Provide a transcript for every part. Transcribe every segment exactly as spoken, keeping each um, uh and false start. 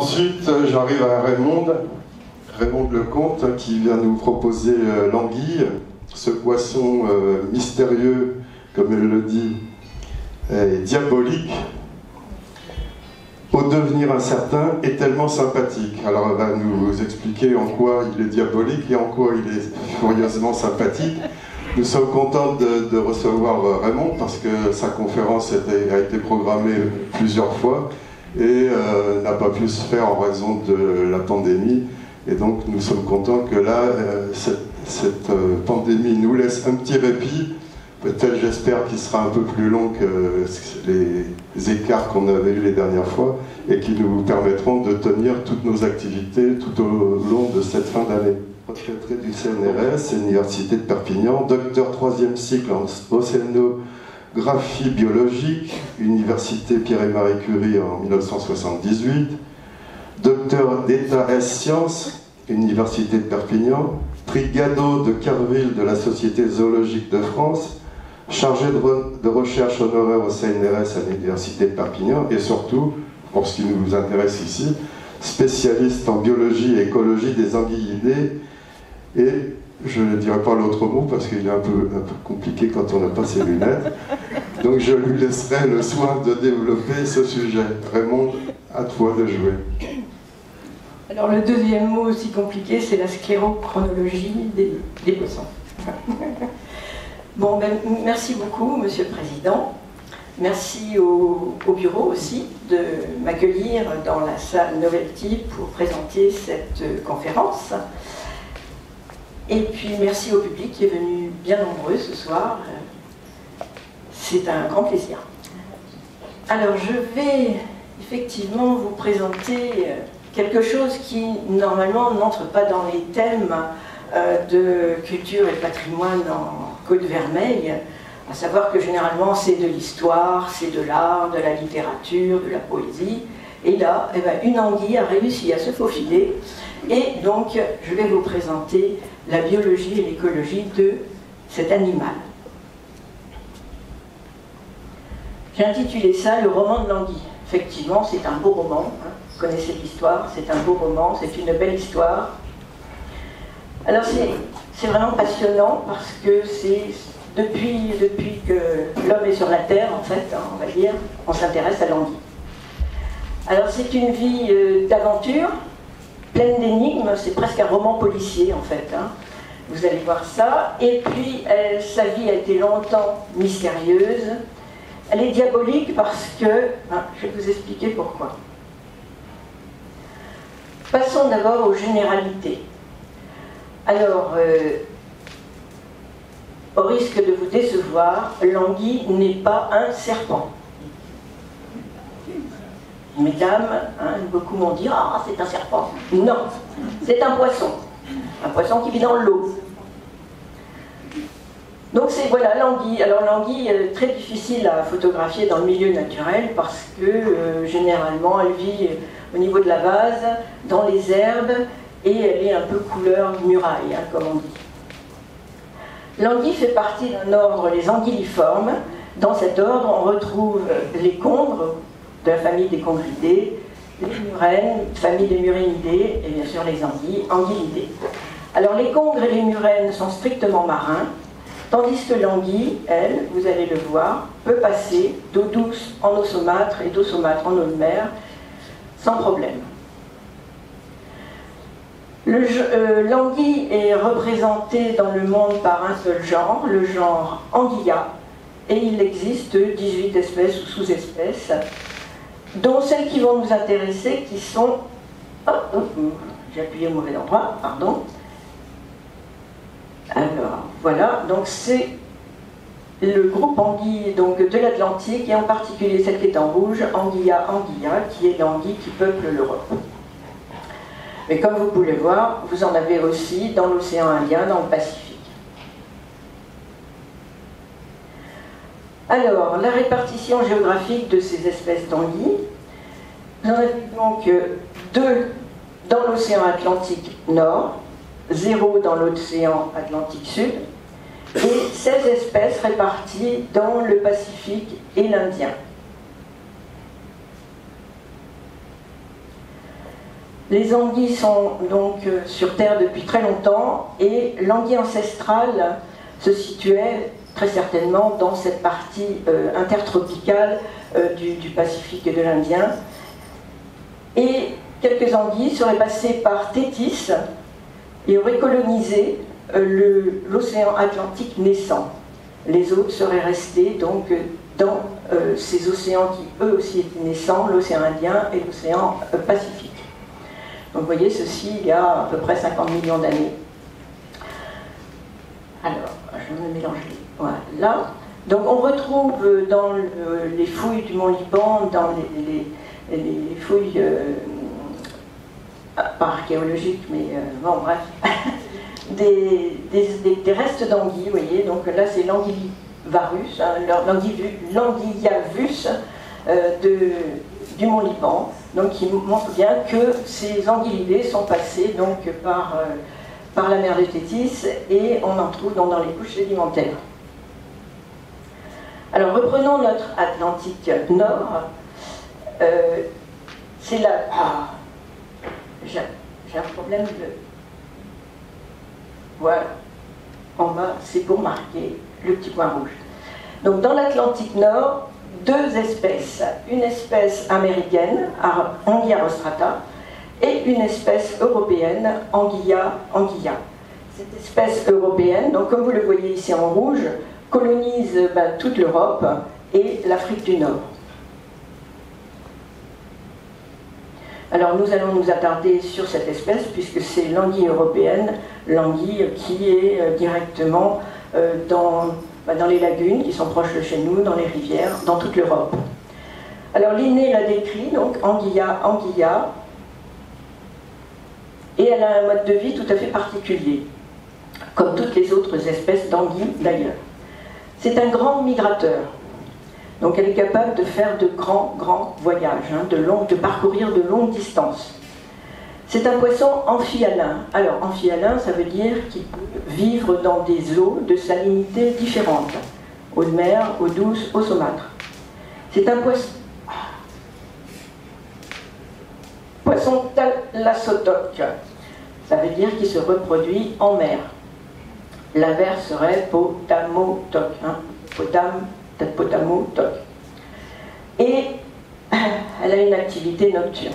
Ensuite, j'arrive à Raymonde, Raymonde Lecomte, qui vient nous proposer euh, l'anguille, ce poisson euh, mystérieux, comme elle le dit, et diabolique, au devenir incertain et tellement sympathique. Alors elle va nous expliquer en quoi il est diabolique et en quoi il est furieusement sympathique. Nous sommes contents de, de recevoir Raymond parce que sa conférence était, a été programmée plusieurs fois et euh, n'a pas pu se faire en raison de la pandémie. Et donc nous sommes contents que là, euh, cette, cette euh, pandémie nous laisse un petit répit. Peut-être, j'espère, qu'il sera un peu plus long que les écarts qu'on avait eus les dernières fois et qui nous permettront de tenir toutes nos activités tout au long de cette fin d'année. Retraité du C N R S, Université de Perpignan, docteur troisième cycle en océanographie biologique, Université Pierre et Marie Curie en mille neuf cent soixante-dix-huit, docteur d'État S-Sciences, Université de Perpignan, prix Gadot de Carville de la Société Zoologique de France, chargé de, re de recherche honoraire au C N R S à l'Université de Perpignan et surtout, pour ce qui nous intéresse ici, spécialiste en biologie et écologie des anguillidés et, je ne dirai pas l'autre mot parce qu'il est un peu, un peu compliqué quand on n'a pas ses lunettes, donc je lui laisserai le soin de développer ce sujet. Raymond, à toi de jouer. Alors le deuxième mot aussi compliqué, c'est la sclérochronologie des, des poissons. Bon, ben, merci beaucoup, Monsieur le Président. Merci au, au bureau aussi de m'accueillir dans la salle Novelty pour présenter cette conférence. Et puis merci au public qui est venu bien nombreux ce soir. C'est un grand plaisir. Alors je vais effectivement vous présenter quelque chose qui normalement n'entre pas dans les thèmes de culture et patrimoine en Côte-Vermeille, à savoir que généralement c'est de l'histoire, c'est de l'art, de la littérature, de la poésie. Et là, eh ben, une anguille a réussi à se faufiler. Et donc, je vais vous présenter la biologie et l'écologie de cet animal. J'ai intitulé ça « Le roman de l'anguille ». Effectivement, c'est un beau roman. Hein. Vous connaissez l'histoire, c'est un beau roman, c'est une belle histoire. Alors, c'est vraiment passionnant parce que c'est... Depuis, depuis que l'homme est sur la Terre, en fait, on va dire, on s'intéresse à l'anguille. Alors c'est une vie euh, d'aventure, pleine d'énigmes, c'est presque un roman policier en fait, hein. Vous allez voir ça. Et puis elle, sa vie a été longtemps mystérieuse, elle est diabolique parce que, hein, je vais vous expliquer pourquoi. Passons d'abord aux généralités. Alors... Euh, Au risque de vous décevoir, l'anguille n'est pas un serpent. Mesdames, hein, beaucoup m'ont dit « Ah, c'est un serpent !» Non, c'est un poisson. Un poisson qui vit dans l'eau. Donc c'est, voilà, l'anguille. Alors l'anguille est très difficile à photographier dans le milieu naturel parce que, euh, généralement, elle vit au niveau de la vase, dans les herbes, et elle est un peu couleur muraille, hein, comme on dit. L'anguille fait partie d'un ordre, les anguilliformes. Dans cet ordre, on retrouve les congres, de la famille des congridés, les murènes, famille des murénidés, et bien sûr les anguilles, anguillidés. Alors les congres et les murènes sont strictement marins, tandis que l'anguille, elle, vous allez le voir, peut passer d'eau douce en eau saumâtre et d'eau saumâtre en eau de mer, sans problème. L'anguille euh, est représentée dans le monde par un seul genre, le genre Anguilla, et il existe dix-huit espèces ou sous-espèces, dont celles qui vont nous intéresser, qui sont... Oh, oh, oh. J'ai appuyé au mauvais endroit, pardon. Alors, voilà, donc c'est le groupe anguille donc, de l'Atlantique, et en particulier celle qui est en rouge, Anguilla anguilla, qui est l'anguille qui peuple l'Europe. Mais comme vous pouvez le voir, vous en avez aussi dans l'océan Indien, dans le Pacifique. Alors, la répartition géographique de ces espèces d'anguilles. Vous en avez donc deux dans l'océan Atlantique Nord, zéro dans l'océan Atlantique Sud, et seize espèces réparties dans le Pacifique et l'Indien. Les anguilles sont donc sur Terre depuis très longtemps et l'anguille ancestrale se situait très certainement dans cette partie euh, intertropicale euh, du, du Pacifique et de l'Indien. Et quelques anguilles seraient passées par Téthys et auraient colonisé euh, l'océan Atlantique naissant. Les autres seraient restés donc dans euh, ces océans qui eux aussi étaient naissants, l'océan Indien et l'océan euh, Pacifique. Donc vous voyez ceci il y a à peu près cinquante millions d'années. Alors, je me mélange les... Voilà. Donc on retrouve dans le, les fouilles du Mont Liban, dans les, les, les fouilles, euh, pas archéologiques, mais euh, bon bref, des, des, des, des restes d'anguilles, vous voyez. Donc là c'est l'anguillivarus, hein, l'anguillavus euh, de... du Mont Liban, donc il montre bien que ces anguillidés sont passés donc par, euh, par la mer de Téthys et on en trouve donc dans les couches sédimentaires. Alors reprenons notre Atlantique Nord. Euh, C'est là... Ah, j'ai un problème de... Voilà. En bas, c'est pour marquer le petit point rouge. Donc dans l'Atlantique Nord, deux espèces, une espèce américaine, Anguilla rostrata, et une espèce européenne, Anguilla anguilla. Cette espèce européenne, donc comme vous le voyez ici en rouge, colonise ben, toute l'Europe et l'Afrique du Nord. Alors nous allons nous attarder sur cette espèce puisque c'est l'anguille européenne, l'anguille qui est euh, directement euh, dans... dans les lagunes qui sont proches de chez nous, dans les rivières, dans toute l'Europe. Alors Linné l'a décrit, donc Anguilla anguilla, et elle a un mode de vie tout à fait particulier, comme toutes les autres espèces d'anguilles d'ailleurs. C'est un grand migrateur, donc elle est capable de faire de grands, grands voyages, hein, de, long, de parcourir de longues distances. C'est un poisson amphialin. Alors, amphialin, ça veut dire qu'il peut vivre dans des eaux de salinité différentes. Eau de mer, eau douce, eau saumâtre. C'est un poisson... Poisson thalassotoque. Ça veut dire qu'il se reproduit en mer. L'inverse serait potamotoque. Hein. Potam, potamotoque. Et elle a une activité nocturne.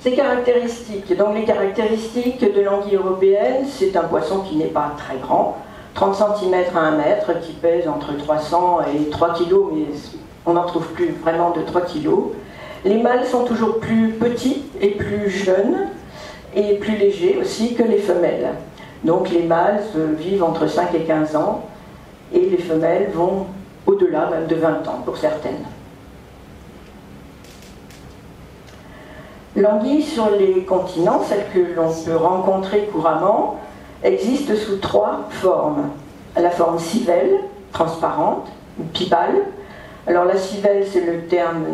Ces caractéristiques, donc les caractéristiques de l'anguille européenne, c'est un poisson qui n'est pas très grand, trente centimètres à un mètre, qui pèse entre trois cents et trois kilos, mais on n'en trouve plus vraiment de trois kilos. Les mâles sont toujours plus petits et plus jeunes, et plus légers aussi que les femelles. Donc les mâles vivent entre cinq et quinze ans, et les femelles vont au-delà même de vingt ans pour certaines. L'anguille sur les continents, celle que l'on peut rencontrer couramment, existe sous trois formes. La forme civelle, transparente, pibale. Alors la civelle, c'est le terme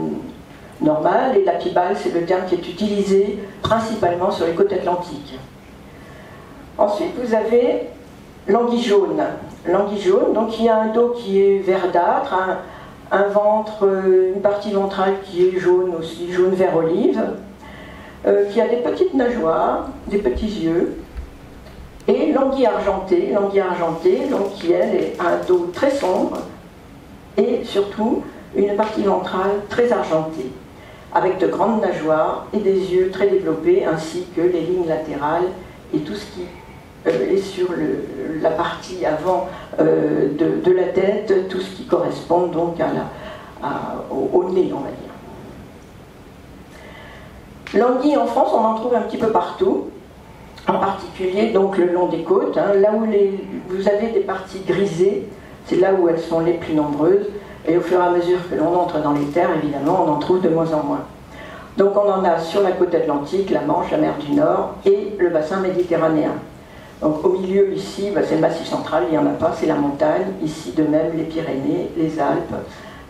normal, et la pibale, c'est le terme qui est utilisé principalement sur les côtes atlantiques. Ensuite, vous avez l'anguille jaune. L'anguille jaune, donc il y a un dos qui est verdâtre, un, un ventre, une partie ventrale qui est jaune aussi, jaune vert olive. Euh, qui a des petites nageoires, des petits yeux, et l'anguille argentée, l'anguille argentée, donc qui elle a un dos très sombre et surtout une partie ventrale très argentée, avec de grandes nageoires et des yeux très développés, ainsi que les lignes latérales et tout ce qui euh, est sur le, la partie avant euh, de, de la tête, tout ce qui correspond donc à la, à, au, au nez, on va dire. L'anguille en France, on en trouve un petit peu partout, en particulier donc le long des côtes, hein, là où les, vous avez des parties grisées, c'est là où elles sont les plus nombreuses, et au fur et à mesure que l'on entre dans les terres, évidemment, on en trouve de moins en moins. Donc on en a sur la côte atlantique, la Manche, la mer du Nord et le bassin méditerranéen. Donc au milieu ici, bah, c'est le massif central, il n'y en a pas, c'est la montagne, ici de même les Pyrénées, les Alpes.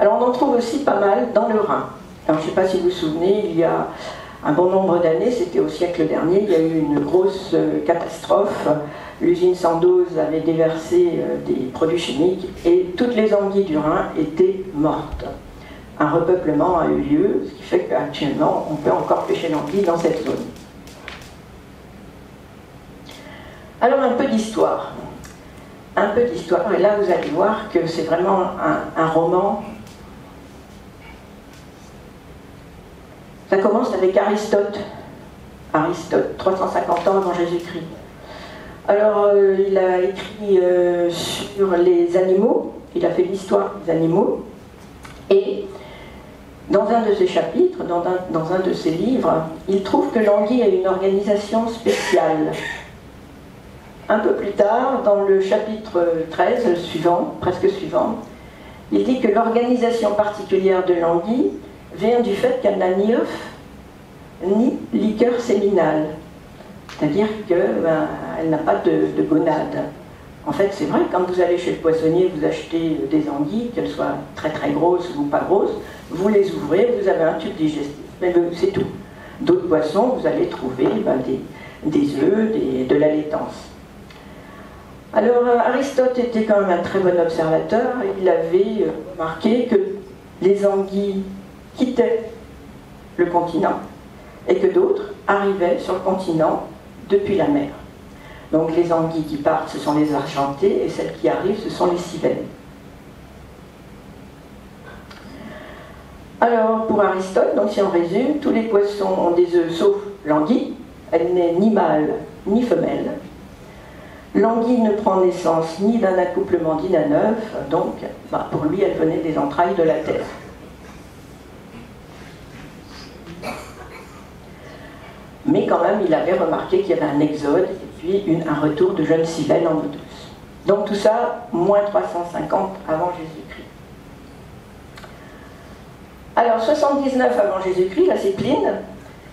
Alors on en trouve aussi pas mal dans le Rhin. Alors je ne sais pas si vous vous souvenez, il y a... un bon nombre d'années, c'était au siècle dernier, il y a eu une grosse catastrophe. L'usine Sandoz avait déversé des produits chimiques et toutes les anguilles du Rhin étaient mortes. un repeuplement a eu lieu, ce qui fait qu'actuellement on peut encore pêcher l'anguille dans cette zone. Alors un peu d'histoire. Un peu d'histoire, et là vous allez voir que c'est vraiment un, un roman. Ça commence avec Aristote. Aristote, trois cent cinquante ans avant Jésus-Christ. Alors, euh, il a écrit euh, sur les animaux, il a fait l'histoire des animaux, et dans un de ses chapitres, dans un, dans un de ses livres, il trouve que l'anguille a une organisation spéciale. Un peu plus tard, dans le chapitre treize, le suivant, presque suivant, il dit que l'organisation particulière de l'anguille vient du fait qu'elle n'a ni œuf, ni liqueur séminale. C'est-à-dire qu'elle ben, n'a pas de, de gonade. En fait, c'est vrai, quand vous allez chez le poissonnier, vous achetez des anguilles, qu'elles soient très très grosses ou pas grosses, vous les ouvrez, vous avez un tube digestif, mais c'est tout. D'autres poissons, vous allez trouver ben, des, des œufs, des, de la laitance. Alors, Aristote était quand même un très bon observateur, il avait remarqué que les anguilles quittaient le continent et que d'autres arrivaient sur le continent depuis la mer. Donc les anguilles qui partent, ce sont les argentées, et celles qui arrivent, ce sont les civelles. Alors, pour Aristote, donc si on résume, tous les poissons ont des œufs sauf l'anguille, elle n'est ni mâle ni femelle. L'anguille ne prend naissance ni d'un accouplement ni d'un œuf, donc bah, pour lui elle venait des entrailles de la terre. Mais quand même il avait remarqué qu'il y avait un exode et puis une, un retour de jeunes civelles en eau douce. Donc tout ça, moins trois cent cinquante avant Jésus-Christ. Alors soixante-dix-neuf avant Jésus-Christ, là c'est Pline.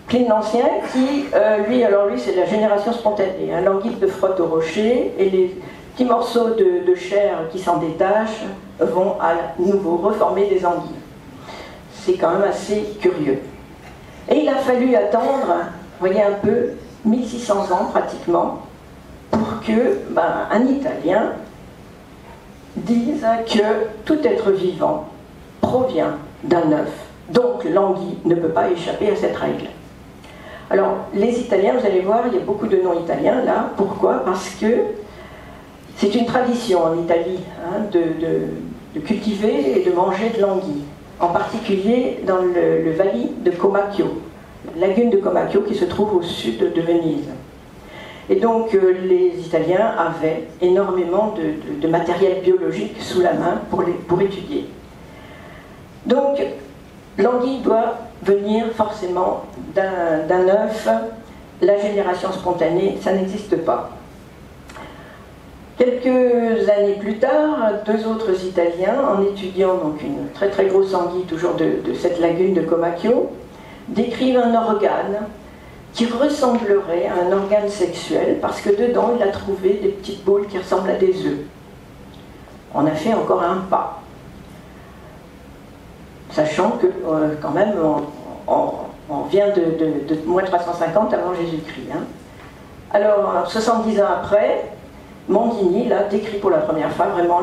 Pline l'Ancien, qui, euh, lui, alors lui, c'est la génération spontanée. Hein, l'anguille se frotte au rocher et les petits morceaux de, de chair qui s'en détachent vont à nouveau reformer des anguilles. C'est quand même assez curieux. Et il a fallu attendre, vous voyez un peu, mille six cents ans pratiquement, pour que ben, un Italien dise que tout être vivant provient d'un œuf. Donc l'anguille ne peut pas échapper à cette règle. Alors, les Italiens, vous allez voir, il y a beaucoup de noms italiens là. Pourquoi? Parce que c'est une tradition en Italie hein, de, de, de cultiver et de manger de l'anguille. En particulier dans le, le valley de Comacchio, la lagune de Comacchio qui se trouve au sud de Venise. Et donc, euh, les Italiens avaient énormément de, de, de matériel biologique sous la main pour, les, pour étudier. Donc, l'anguille doit venir forcément d'un œuf, la génération spontanée, ça n'existe pas. Quelques années plus tard, deux autres Italiens, en étudiant donc une très très grosse anguille, toujours de, de cette lagune de Comacchio, décrivent un organe qui ressemblerait à un organe sexuel, parce que dedans il a trouvé des petites boules qui ressemblent à des œufs. On a fait encore un pas. Sachant que, euh, quand même, on, on, on vient de, de, de moins trois cent cinquante avant Jésus-Christ. Hein. Alors, soixante-dix ans après, Mondigny là, décrit pour la première fois vraiment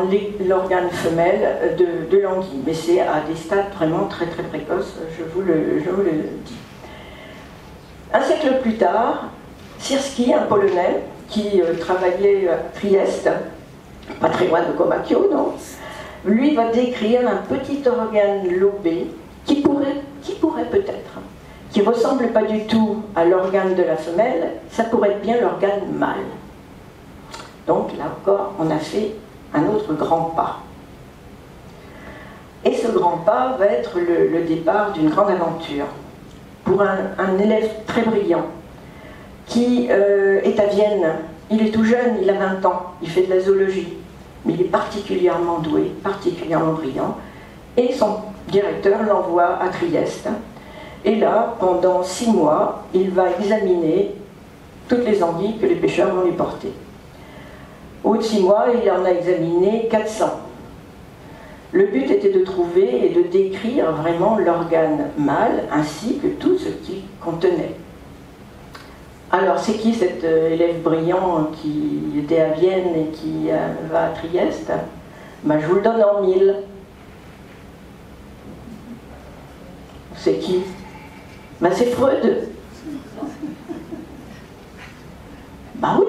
l'organe femelle de, de l'anguille. Mais c'est à des stades vraiment très très précoces, je vous le, je vous le dis. Un siècle plus tard, Sierski, un Polonais, qui euh, travaillait à Trieste, pas très loin de Comacchio, non? Lui va décrire un petit organe lobé qui pourrait, qui pourrait peut-être, qui ne ressemble pas du tout à l'organe de la femelle, ça pourrait être bien l'organe mâle. Donc là encore, on a fait un autre grand pas. Et ce grand pas va être le, le départ d'une grande aventure pour un, un élève très brillant qui euh, est à Vienne. Il est tout jeune, il a vingt ans, il fait de la zoologie. Mais il est particulièrement doué, particulièrement brillant, et son directeur l'envoie à Trieste. Et là, pendant six mois, il va examiner toutes les anguilles que les pêcheurs vont lui porter. Au bout de six mois, il en a examiné quatre cents. Le but était de trouver et de décrire vraiment l'organe mâle, ainsi que tout ce qu'il contenait. Alors, c'est qui cet élève brillant qui était à Vienne et qui euh, va à Trieste? Ben, je vous le donne en mille. C'est qui? Ben c'est Freud. Ben oui.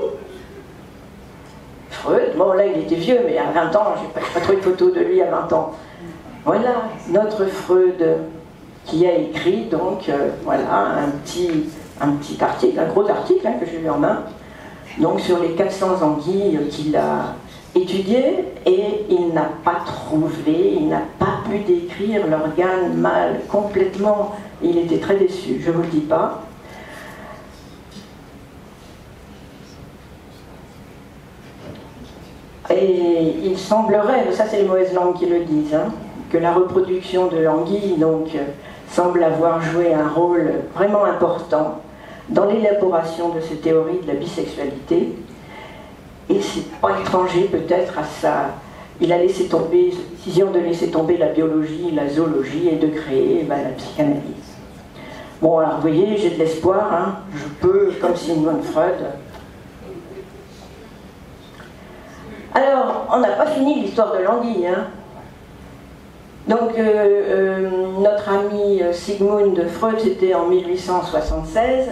Freud, bon là il était vieux, mais à vingt ans, je n'ai pas, pas trouvé de photo de lui à vingt ans. Voilà, notre Freud qui a écrit donc euh, voilà, un, petit, un petit article, un gros article hein, que j'ai eu en main, donc sur les quatre cents anguilles qu'il a étudiées, et il n'a pas trouvé, il n'a pas pu décrire l'organe mâle complètement. Il était très déçu, je ne vous le dis pas. Et il semblerait, mais ça c'est les mauvaises langues qui le disent, hein, que la reproduction de l'anguille donc semble avoir joué un rôle vraiment important dans l'élaboration de ces théories de la bisexualité. Et c'est pas étranger peut-être à ça. Il a laissé tomber, cette décision de laisser tomber la biologie, la zoologie et de créer ben, la psychanalyse. Bon alors vous voyez, j'ai de l'espoir, hein, je peux, comme Sigmund Freud. Alors, on n'a pas fini l'histoire de l'anguille. Hein. Donc, euh, euh, notre ami Sigmund Freud, c'était en mille huit cent soixante-seize.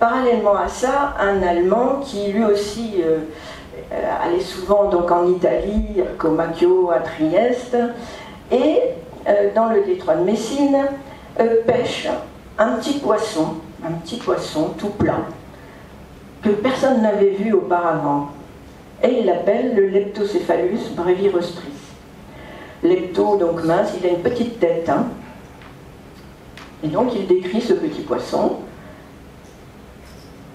Parallèlement à ça, un Allemand qui lui aussi euh, euh, allait souvent donc, en Italie, à Comacchio, à Trieste, et euh, dans le détroit de Messine, euh, pêche un petit poisson, un petit poisson tout plat, que personne n'avait vu auparavant. Et il l'appelle le leptocéphale brevirostris. Lepto, donc mince, il a une petite tête. Hein. Et donc il décrit ce petit poisson.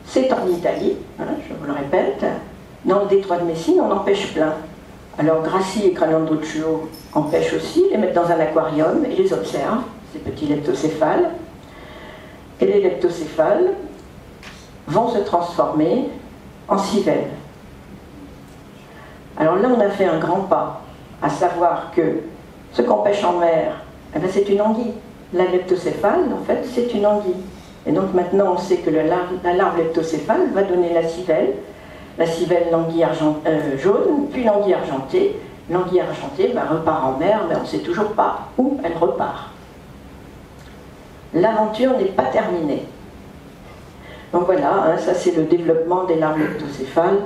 C'est en Italie, hein, je vous le répète. Dans le détroit de Messine, on en pêche plein. Alors Grassi et Cranandoccio en pêchent aussi, les mettent dans un aquarium et les observent, ces petits leptocéphales. Et les leptocéphales vont se transformer en civelles. Alors là, on a fait un grand pas, à savoir que ce qu'on pêche en mer, eh bien, c'est une anguille. La leptocéphale, en fait, c'est une anguille. Et donc maintenant, on sait que la larve, la larve leptocéphale va donner la civelle, la civelle, l'anguille argent, euh, jaune, puis l'anguille argentée. L'anguille argentée ben, repart en mer, mais on ne sait toujours pas où elle repart. L'aventure n'est pas terminée. Donc voilà, hein, ça c'est le développement des larves leptocéphales,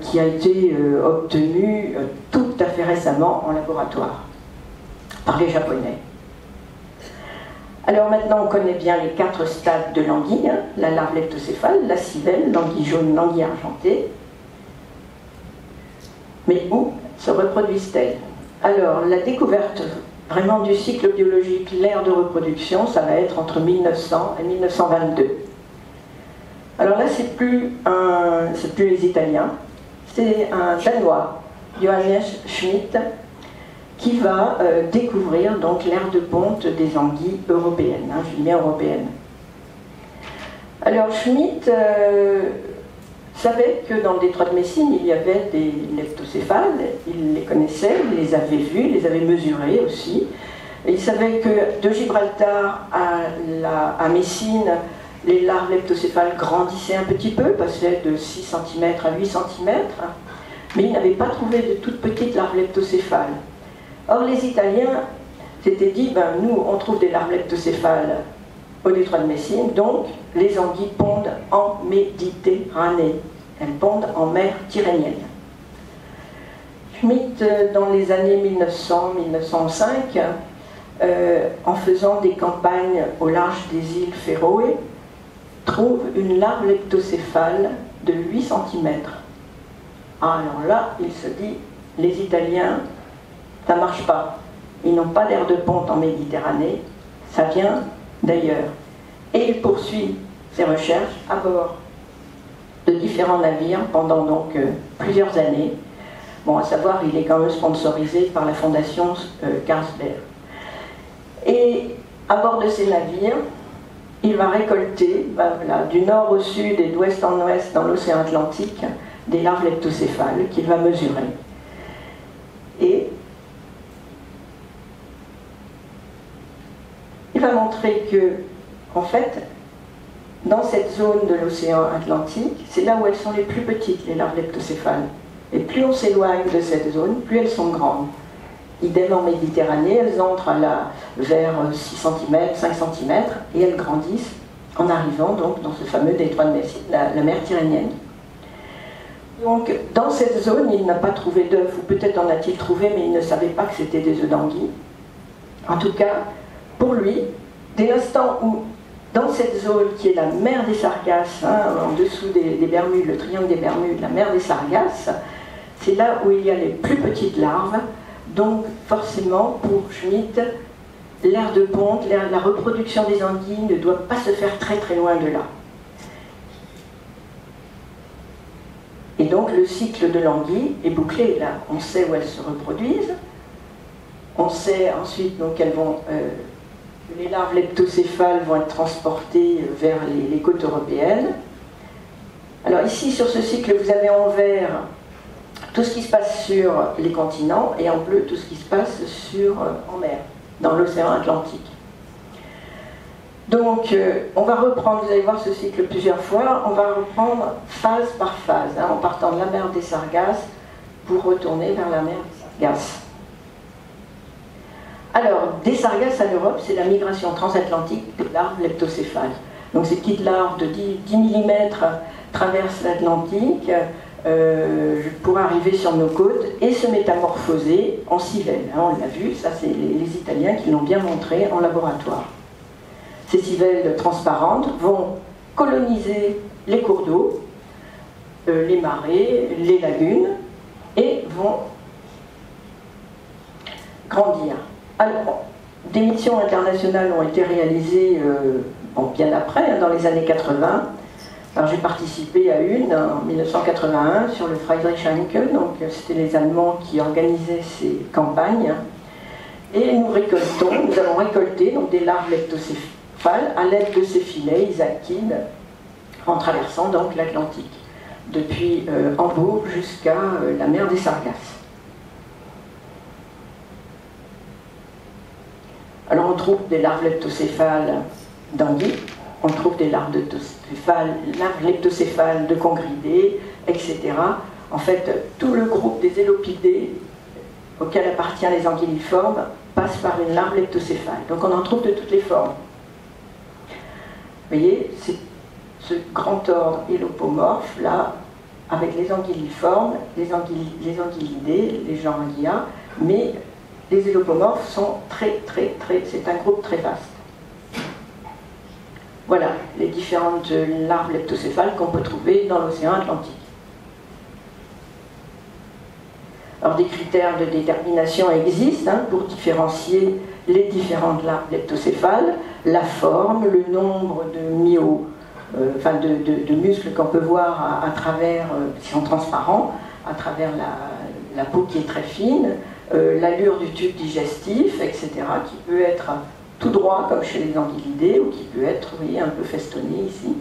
qui a été euh, obtenu euh, tout à fait récemment en laboratoire par les Japonais. Alors maintenant on connaît bien les quatre stades de l'anguille, hein, la larve leptocéphale, la civelle, l'anguille jaune, l'anguille argentée. Mais où se reproduisent-elles? Alors la découverte vraiment du cycle biologique, l'ère de reproduction, ça va être entre mille neuf cents et mille neuf cent vingt-deux. Alors là, c'est plus, un, c'est plus les Italiens, c'est un Danois, Johannes Schmidt, qui va euh, découvrir donc l'ère de ponte des anguilles européennes, hein, je dis bien européennes. Alors Schmidt euh, savait que dans le détroit de Messine, il y avait des leptocéphales, il les connaissait, il les avait vus, il les avait mesurés aussi. Et il savait que de Gibraltar à, la, à Messine, les larves leptocéphales grandissaient un petit peu, passaient de six centimètres à huit centimètres, mais ils n'avaient pas trouvé de toutes petites larves leptocéphales. Or, les Italiens s'étaient dit, ben, nous, on trouve des larves leptocéphales au détroit de Messine, donc les anguilles pondent en Méditerranée. Elles pondent en mer Tyrrhénienne. Schmitt, dans les années mille neuf cents mille neuf cent cinq, euh, en faisant des campagnes au large des îles Féroé, trouve une larve leptocéphale de huit centimètres. Alors là, il se dit, les Italiens, ça ne marche pas. Ils n'ont pas d'air de ponte en Méditerranée, ça vient d'ailleurs. Et il poursuit ses recherches à bord de différents navires pendant donc euh, plusieurs années. Bon, à savoir, il est quand même sponsorisé par la fondation euh, Carlsberg. Et à bord de ces navires, il va récolter, ben voilà, du nord au sud et d'ouest en ouest dans l'océan Atlantique, des larves leptocéphales qu'il va mesurer. Et il va montrer que, en fait, dans cette zone de l'océan Atlantique, c'est là où elles sont les plus petites, les larves leptocéphales. Et plus on s'éloigne de cette zone, plus elles sont grandes. Idem en Méditerranée, elles entrent à la, vers six centimètres, cinq centimètres, et elles grandissent en arrivant donc dans ce fameux détroit de Messine, la, la mer Tyrrhénienne. Donc, dans cette zone, il n'a pas trouvé d'œufs, ou peut-être en a-t-il trouvé, mais il ne savait pas que c'était des œufs d'anguille. En tout cas, pour lui, dès l'instant où, dans cette zone qui est la mer des Sargasses, hein, en dessous des, des Bermudes, le triangle des Bermudes, la mer des Sargasses, c'est là où il y a les plus petites larves. Donc, forcément, pour Schmitt, l'aire de ponte, la reproduction des anguilles ne doit pas se faire très très loin de là. Et donc le cycle de l'anguille est bouclé, là on sait où elles se reproduisent, on sait ensuite donc qu'elles vont, euh, les larves leptocéphales vont être transportées vers les, les côtes européennes. Alors ici sur ce cycle vous avez en vert tout ce qui se passe sur les continents et en bleu tout ce qui se passe sur, euh, en mer, dans l'océan Atlantique. Donc, euh, on va reprendre, vous allez voir ce cycle plusieurs fois, on va reprendre phase par phase, hein, en partant de la mer des Sargasses pour retourner vers la mer des Sargasses. Alors, des Sargasses à l'Europe, c'est la migration transatlantique des larves leptocéphales. Donc, ces petites larves de dix millimètres traversent l'Atlantique euh, pour arriver sur nos côtes et se métamorphoser en civelle. Hein, on l'a vu, ça c'est les, les Italiens qui l'ont bien montré en laboratoire. Ces civelles transparentes vont coloniser les cours d'eau, euh, les marais, les lagunes, et vont grandir. Alors, des missions internationales ont été réalisées euh, bon, bien après, hein, dans les années quatre-vingt. J'ai participé à une en mille neuf cent quatre-vingt-un sur le Friedrichshain, donc c'était les Allemands qui organisaient ces campagnes. Et nous récoltons, nous allons récolter donc, des larves leptocéphales à l'aide de ces filets, ils acquittent en traversant donc l'Atlantique, depuis euh, Hambourg jusqu'à euh, la mer des Sargasses. Alors on trouve des larves leptocéphales d'anguilles, on trouve des larves, larves leptocéphales de congridés, et cetera. En fait, tout le groupe des hélopidés auquel appartient les anguilliformes passe par une larve leptocéphale. Donc on en trouve de toutes les formes. Vous voyez, c'est ce grand ordre hélopomorphe là, avec les anguilliformes, les, anguilli les anguillidés, les genres Anguilla, mais les hélopomorphes sont très, très, très, c'est un groupe très vaste. Voilà les différentes larves leptocéphales qu'on peut trouver dans l'océan Atlantique. Alors des critères de détermination existent hein, pour différencier les différentes larves leptocéphales, la forme, le nombre de myo, euh, enfin de, de, de muscles qu'on peut voir à, à travers, euh, qui sont transparents, à travers la, la peau qui est très fine, euh, l'allure du tube digestif, et cetera, qui peut être tout droit comme chez les anguillidés ou qui peut être, vous voyez, un peu festonné ici.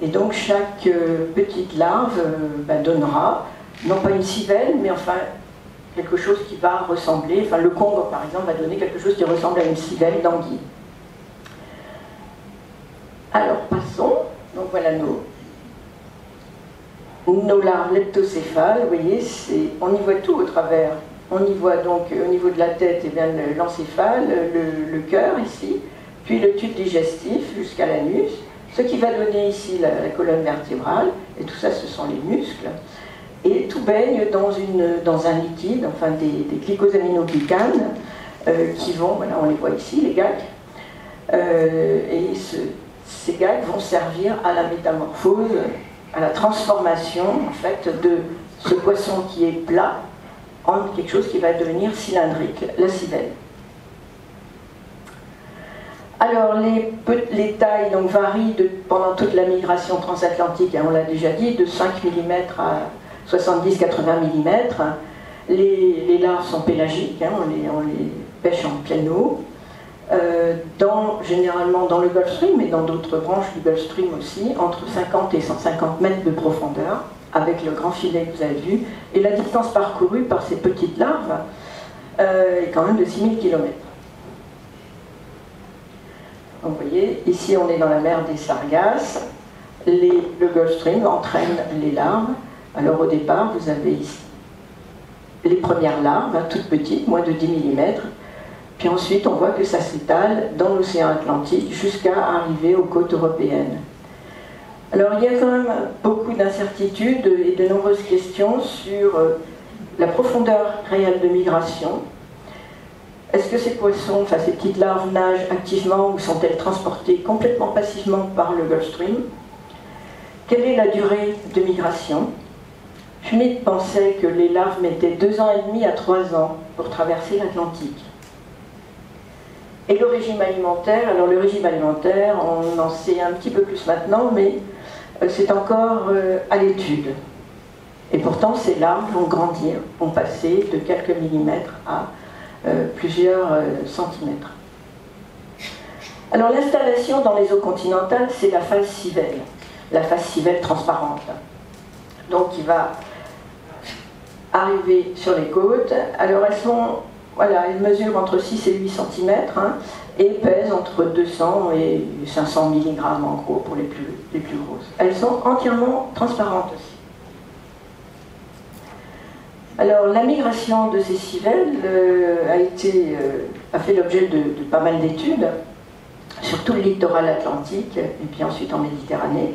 Et donc chaque euh, petite larve euh, bah, donnera, non pas une civelle, mais enfin quelque chose qui va ressembler, enfin le Congo par exemple va donner quelque chose qui ressemble à une civelle d'anguille. Alors passons, donc voilà nos, nos larves leptocéphales, vous voyez, on y voit tout au travers, on y voit donc au niveau de la tête eh bien l'encéphale, le, le cœur ici, puis le tube digestif jusqu'à l'anus, ce qui va donner ici la, la colonne vertébrale, et tout ça ce sont les muscles. Et tout baigne dans, une, dans un liquide, enfin des, des glycosaminoglycanes, euh, qui vont, voilà, on les voit ici, les gags, euh, et ce, ces gags vont servir à la métamorphose, à la transformation, en fait, de ce poisson qui est plat en quelque chose qui va devenir cylindrique, la civelle. Alors, les, les tailles donc, varient de, pendant toute la migration transatlantique, hein, on l'a déjà dit, de cinq millimètres à soixante-dix à quatre-vingts millimètres, les, les larves sont pélagiques, hein, on, les, on les pêche en pleine eau, euh, dans, généralement dans le Gulf Stream, mais dans d'autres branches du Gulf Stream aussi, entre cinquante et cent cinquante mètres de profondeur, avec le grand filet que vous avez vu, et la distance parcourue par ces petites larves euh, est quand même de six mille kilomètres. Donc vous voyez, ici on est dans la mer des Sargasses, les, le Gulf Stream entraîne les larves. Alors au départ, vous avez ici les premières larves, hein, toutes petites, moins de dix millimètres, puis ensuite on voit que ça s'étale dans l'océan Atlantique jusqu'à arriver aux côtes européennes. Alors il y a quand même beaucoup d'incertitudes et de nombreuses questions sur la profondeur réelle de migration. Est-ce que ces poissons, enfin ces petites larves, nagent activement ou sont-elles transportées complètement passivement par le Gulf Stream? Quelle est la durée de migration? Schmidt pensait que les larves mettaient deux ans et demi à trois ans pour traverser l'Atlantique. Et le régime alimentaire, alors le régime alimentaire, on en sait un petit peu plus maintenant, mais c'est encore à l'étude. Et pourtant, ces larves vont grandir, vont passer de quelques millimètres à euh, plusieurs euh, centimètres. Alors l'installation dans les eaux continentales, c'est la phase civelle, la phase civelle transparente. Donc qui va arriver sur les côtes. Alors elles sont, voilà, elles mesurent entre six et huit centimètres, hein, et pèsent entre deux cents et cinq cents milligrammes en gros pour les plus, les plus grosses. Elles sont entièrement transparentes aussi. Alors la migration de ces civelles euh, a, été, euh, a fait l'objet de, de pas mal d'études sur tout le littoral atlantique et puis ensuite en Méditerranée.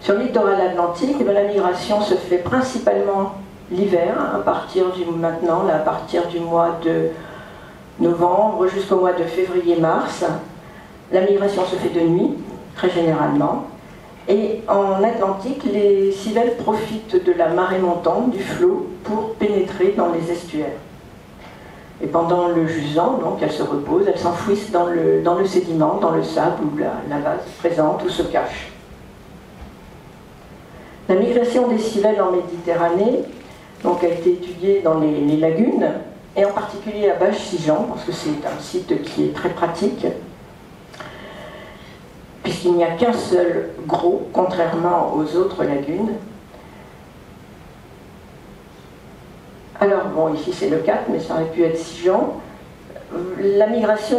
Sur le littoral atlantique, eh bien, la migration se fait principalement l'hiver, hein, à partir du maintenant, là, à partir du mois de novembre jusqu'au mois de février-mars. La migration se fait de nuit, très généralement. Et en Atlantique, les civelles profitent de la marée montante, du flot, pour pénétrer dans les estuaires. Et pendant le jusant, donc, elles se reposent, elles s'enfouissent dans le, dans le sédiment, dans le sable ou la, la vase présente, ou se cachent. La migration des civelles en Méditerranée donc, a été étudiée dans les, les lagunes, et en particulier à Bache-Sijan, parce que c'est un site qui est très pratique, puisqu'il n'y a qu'un seul gros, contrairement aux autres lagunes. Alors, bon, ici c'est le quatre, mais ça aurait pu être Sijan. La migration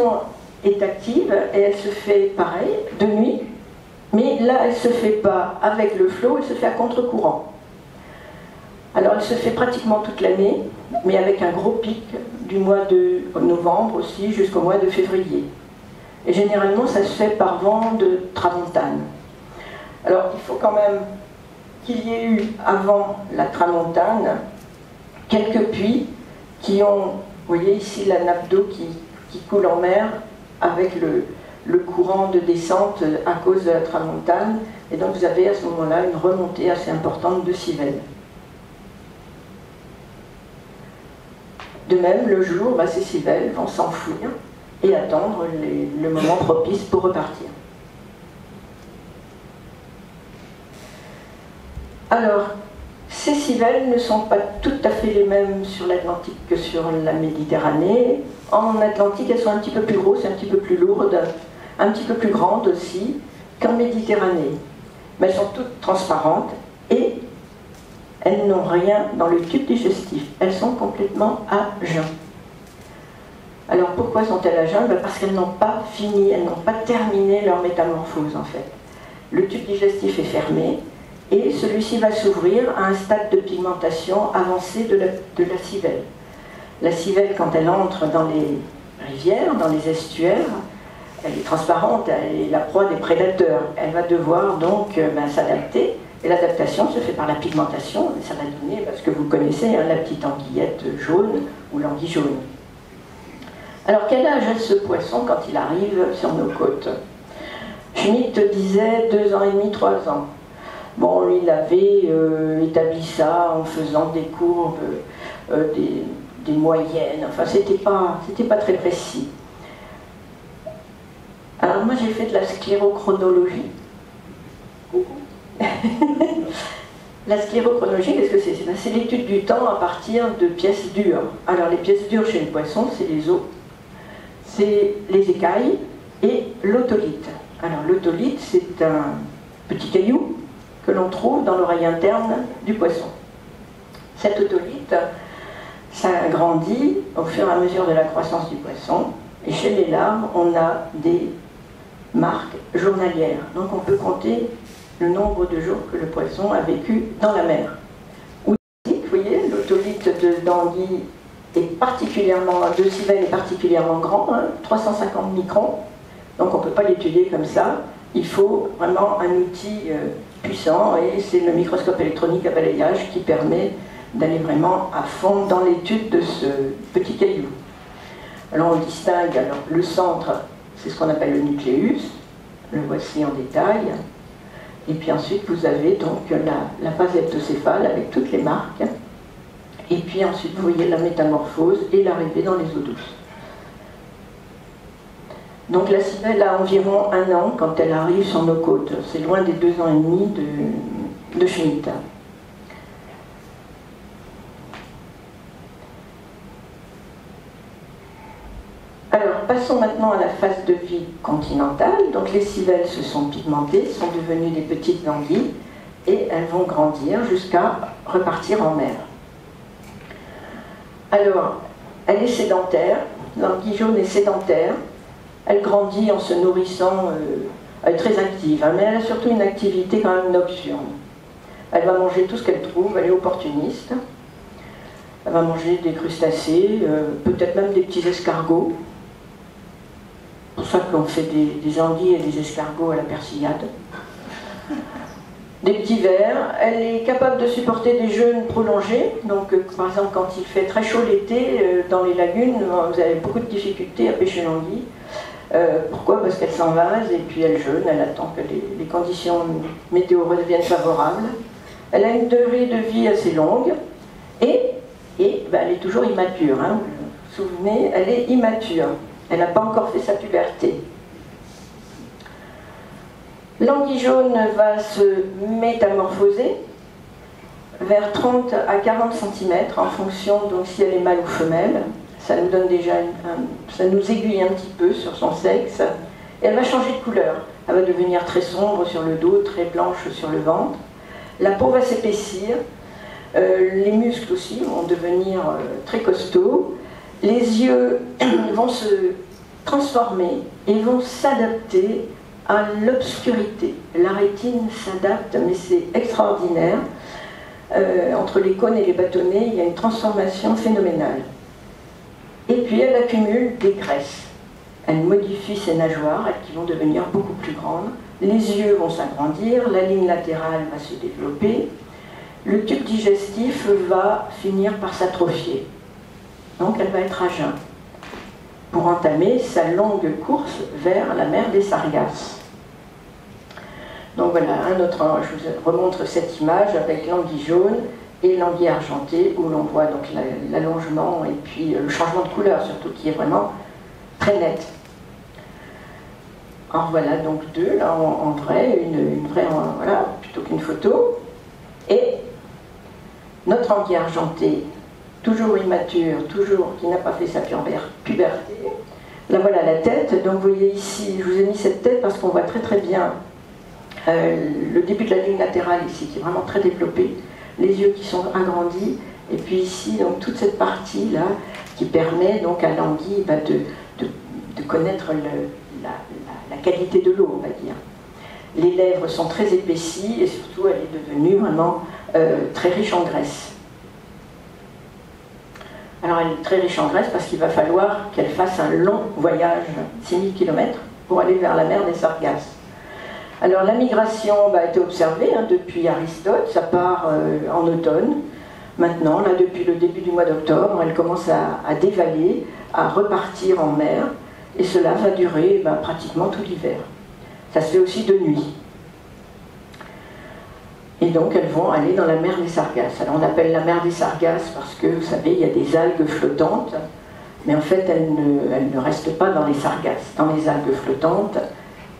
est active, et elle se fait, pareil, de nuit, mais là, elle ne se fait pas avec le flot, elle se fait à contre-courant. Alors, elle se fait pratiquement toute l'année, mais avec un gros pic du mois de novembre aussi jusqu'au mois de février. Et généralement, ça se fait par vent de tramontane. Alors, il faut quand même qu'il y ait eu, avant la tramontane, quelques puits qui ont, vous voyez ici la nappe d'eau qui, qui coule en mer avec le, le courant de descente à cause de la tramontane. Et donc, vous avez à ce moment-là une remontée assez importante de civelles. De même, le jour, bah, ces civelles vont s'enfouir et attendre les, le moment propice pour repartir. Alors, ces civelles ne sont pas tout à fait les mêmes sur l'Atlantique que sur la Méditerranée. En Atlantique, elles sont un petit peu plus grosses, un petit peu plus lourdes, un petit peu plus grandes aussi qu'en Méditerranée. Mais elles sont toutes transparentes et elles n'ont rien dans le tube digestif. Elles sont complètement à jeun. Alors pourquoi sont-elles à jeun? Ben parce qu'elles n'ont pas fini, elles n'ont pas terminé leur métamorphose en fait. Le tube digestif est fermé et celui-ci va s'ouvrir à un stade de pigmentation avancé de la, de la civelle. La civelle, quand elle entre dans les rivières, dans les estuaires, elle est transparente, elle est la proie des prédateurs. Elle va devoir donc ben, s'adapter, et l'adaptation se fait par la pigmentation, et ça va donner, parce que vous connaissez, hein, la petite anguillette jaune ou l'anguille jaune. Alors quel âge a ce poisson quand il arrive sur nos côtes? Schmitt disait deux ans et demi, trois ans. Bon, il avait euh, établi ça en faisant des courbes, euh, des... des moyennes, enfin c'était pas, c'était pas très précis. Alors moi j'ai fait de la sclérochronologie. La sclérochronologie, qu'est-ce que c'est? C'est l'étude du temps à partir de pièces dures. Alors les pièces dures chez le poisson, c'est les os, c'est les écailles et l'autolithe. Alors l'autolithe, c'est un petit caillou que l'on trouve dans l'oreille interne du poisson. Cet autolithe, ça grandit au fur et à mesure de la croissance du poisson. Et chez les larves, on a des marques journalières. Donc on peut compter le nombre de jours que le poisson a vécu dans la mer. Ou, vous voyez, l'autolithe de d'anguille est particulièrement, de civelle est particulièrement grand, hein, trois cent cinquante microns, donc on ne peut pas l'étudier comme ça. Il faut vraiment un outil euh, puissant, et c'est le microscope électronique à balayage qui permet d'aller vraiment à fond dans l'étude de ce petit caillou. Alors on distingue, alors, le centre, c'est ce qu'on appelle le nucléus, le voici en détail, et puis ensuite vous avez donc la, la phase leptocéphale avec toutes les marques, et puis ensuite vous voyez la métamorphose et l'arrivée dans les eaux douces. Donc la civelle a environ un an quand elle arrive sur nos côtes, c'est loin des deux ans et demi de, de Schmidt. Alors, passons maintenant à la phase de vie continentale. Donc, les civelles se sont pigmentées, sont devenues des petites anguilles, et elles vont grandir jusqu'à repartir en mer. Alors, elle est sédentaire, l'anguille jaune est sédentaire, elle grandit en se nourrissant, euh, elle est très active, hein, mais elle a surtout une activité quand même nocturne. Elle va manger tout ce qu'elle trouve, elle est opportuniste, elle va manger des crustacés, euh, peut-être même des petits escargots. C'est pour ça qu'on fait des, des anguilles et des escargots à la persillade. Des petits vers. Elle est capable de supporter des jeûnes prolongés. Donc, euh, par exemple, quand il fait très chaud l'été, euh, dans les lagunes, vous avez beaucoup de difficultés à pêcher l'anguille. Euh, pourquoi? Parce qu'elle s'envase et puis elle jeûne, elle attend que les, les conditions météo redeviennent favorables. Elle a une durée de vie assez longue et, et ben, elle est toujours immature. Hein. Vous vous souvenez, elle est immature. Elle n'a pas encore fait sa puberté. L'anguille jaune va se métamorphoser vers trente à quarante centimètres en fonction, donc si elle est mâle ou femelle. Ça nous donne déjà, un, ça nous aiguille un petit peu sur son sexe. Et elle va changer de couleur. Elle va devenir très sombre sur le dos, très blanche sur le ventre. La peau va s'épaissir. Euh, les muscles aussi vont devenir euh, très costauds. Les yeux vont se transformer et vont s'adapter à l'obscurité. La rétine s'adapte, mais c'est extraordinaire. Euh, entre les cônes et les bâtonnets, il y a une transformation phénoménale. Et puis elle accumule des graisses. Elle modifie ses nageoires, elles qui vont devenir beaucoup plus grandes. Les yeux vont s'agrandir, la ligne latérale va se développer. Le tube digestif va finir par s'atrophier. Donc elle va être à jeun pour entamer sa longue course vers la mer des Sargasses. Donc voilà, un autre, je vous remontre cette image avec l'anguille jaune et l'anguille argentée où l'on voit donc l'allongement et puis le changement de couleur surtout qui est vraiment très net. En voilà donc deux, là en, en vrai, une, une vraie, en, voilà, plutôt qu'une photo. Et notre anguille argentée, toujours immature, toujours qui n'a pas fait sa puberté. Là voilà la tête, donc vous voyez ici, je vous ai mis cette tête parce qu'on voit très très bien euh, le début de la ligne latérale ici, qui est vraiment très développée, les yeux qui sont agrandis, et puis ici, donc toute cette partie là, qui permet donc à l'anguille bah, de, de, de connaître le, la, la, la qualité de l'eau, on va dire. Les lèvres sont très épaissies, et surtout elle est devenue vraiment euh, très riche en graisse. Alors elle est très riche en graisse parce qu'il va falloir qu'elle fasse un long voyage, six mille kilomètres, pour aller vers la mer des Sargasses. Alors la migration bah, a été observée hein, depuis Aristote, ça part euh, en automne. Maintenant, là depuis le début du mois d'octobre, elle commence à, à dévaler, à repartir en mer, et cela va durer bah, pratiquement tout l'hiver. Ça se fait aussi de nuit. Et donc elles vont aller dans la mer des Sargasses. Alors on appelle la mer des Sargasses parce que, vous savez, il y a des algues flottantes, mais en fait elles ne, elles ne restent pas dans les Sargasses. Dans les algues flottantes,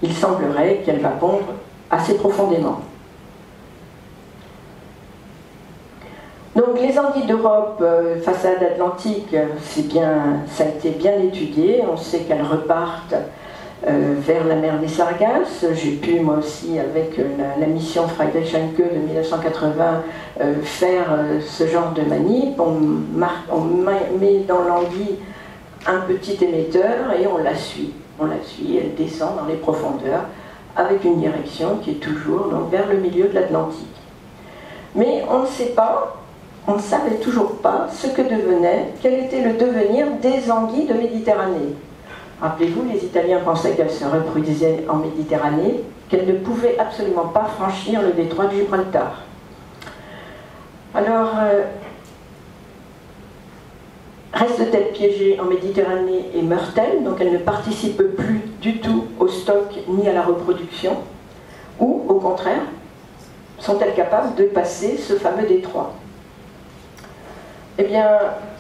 il semblerait qu'elles va pondre assez profondément. Donc les anguilles d'Europe, euh, façade atlantique, c'est bien, ça a été bien étudié, on sait qu'elles repartent Euh, vers la mer des Sargasses. J'ai pu moi aussi avec euh, la, la mission Friedrich-Schenke de mille neuf cent quatre-vingts euh, faire euh, ce genre de manip. On, on met dans l'anguille un petit émetteur et on la suit. On la suit, elle descend dans les profondeurs avec une direction qui est toujours donc, vers le milieu de l'Atlantique. Mais on ne sait pas on ne savait toujours pas ce que devenait, quel était le devenir des anguilles de Méditerranée. Rappelez-vous, les Italiens pensaient qu'elles se reproduisaient en Méditerranée, qu'elles ne pouvaient absolument pas franchir le détroit de Gibraltar. Alors, euh, restent-elles piégées en Méditerranée et meurent-elles, donc elles ne participent plus du tout au stock ni à la reproduction, ou au contraire, sont-elles capables de passer ce fameux détroit? Eh bien,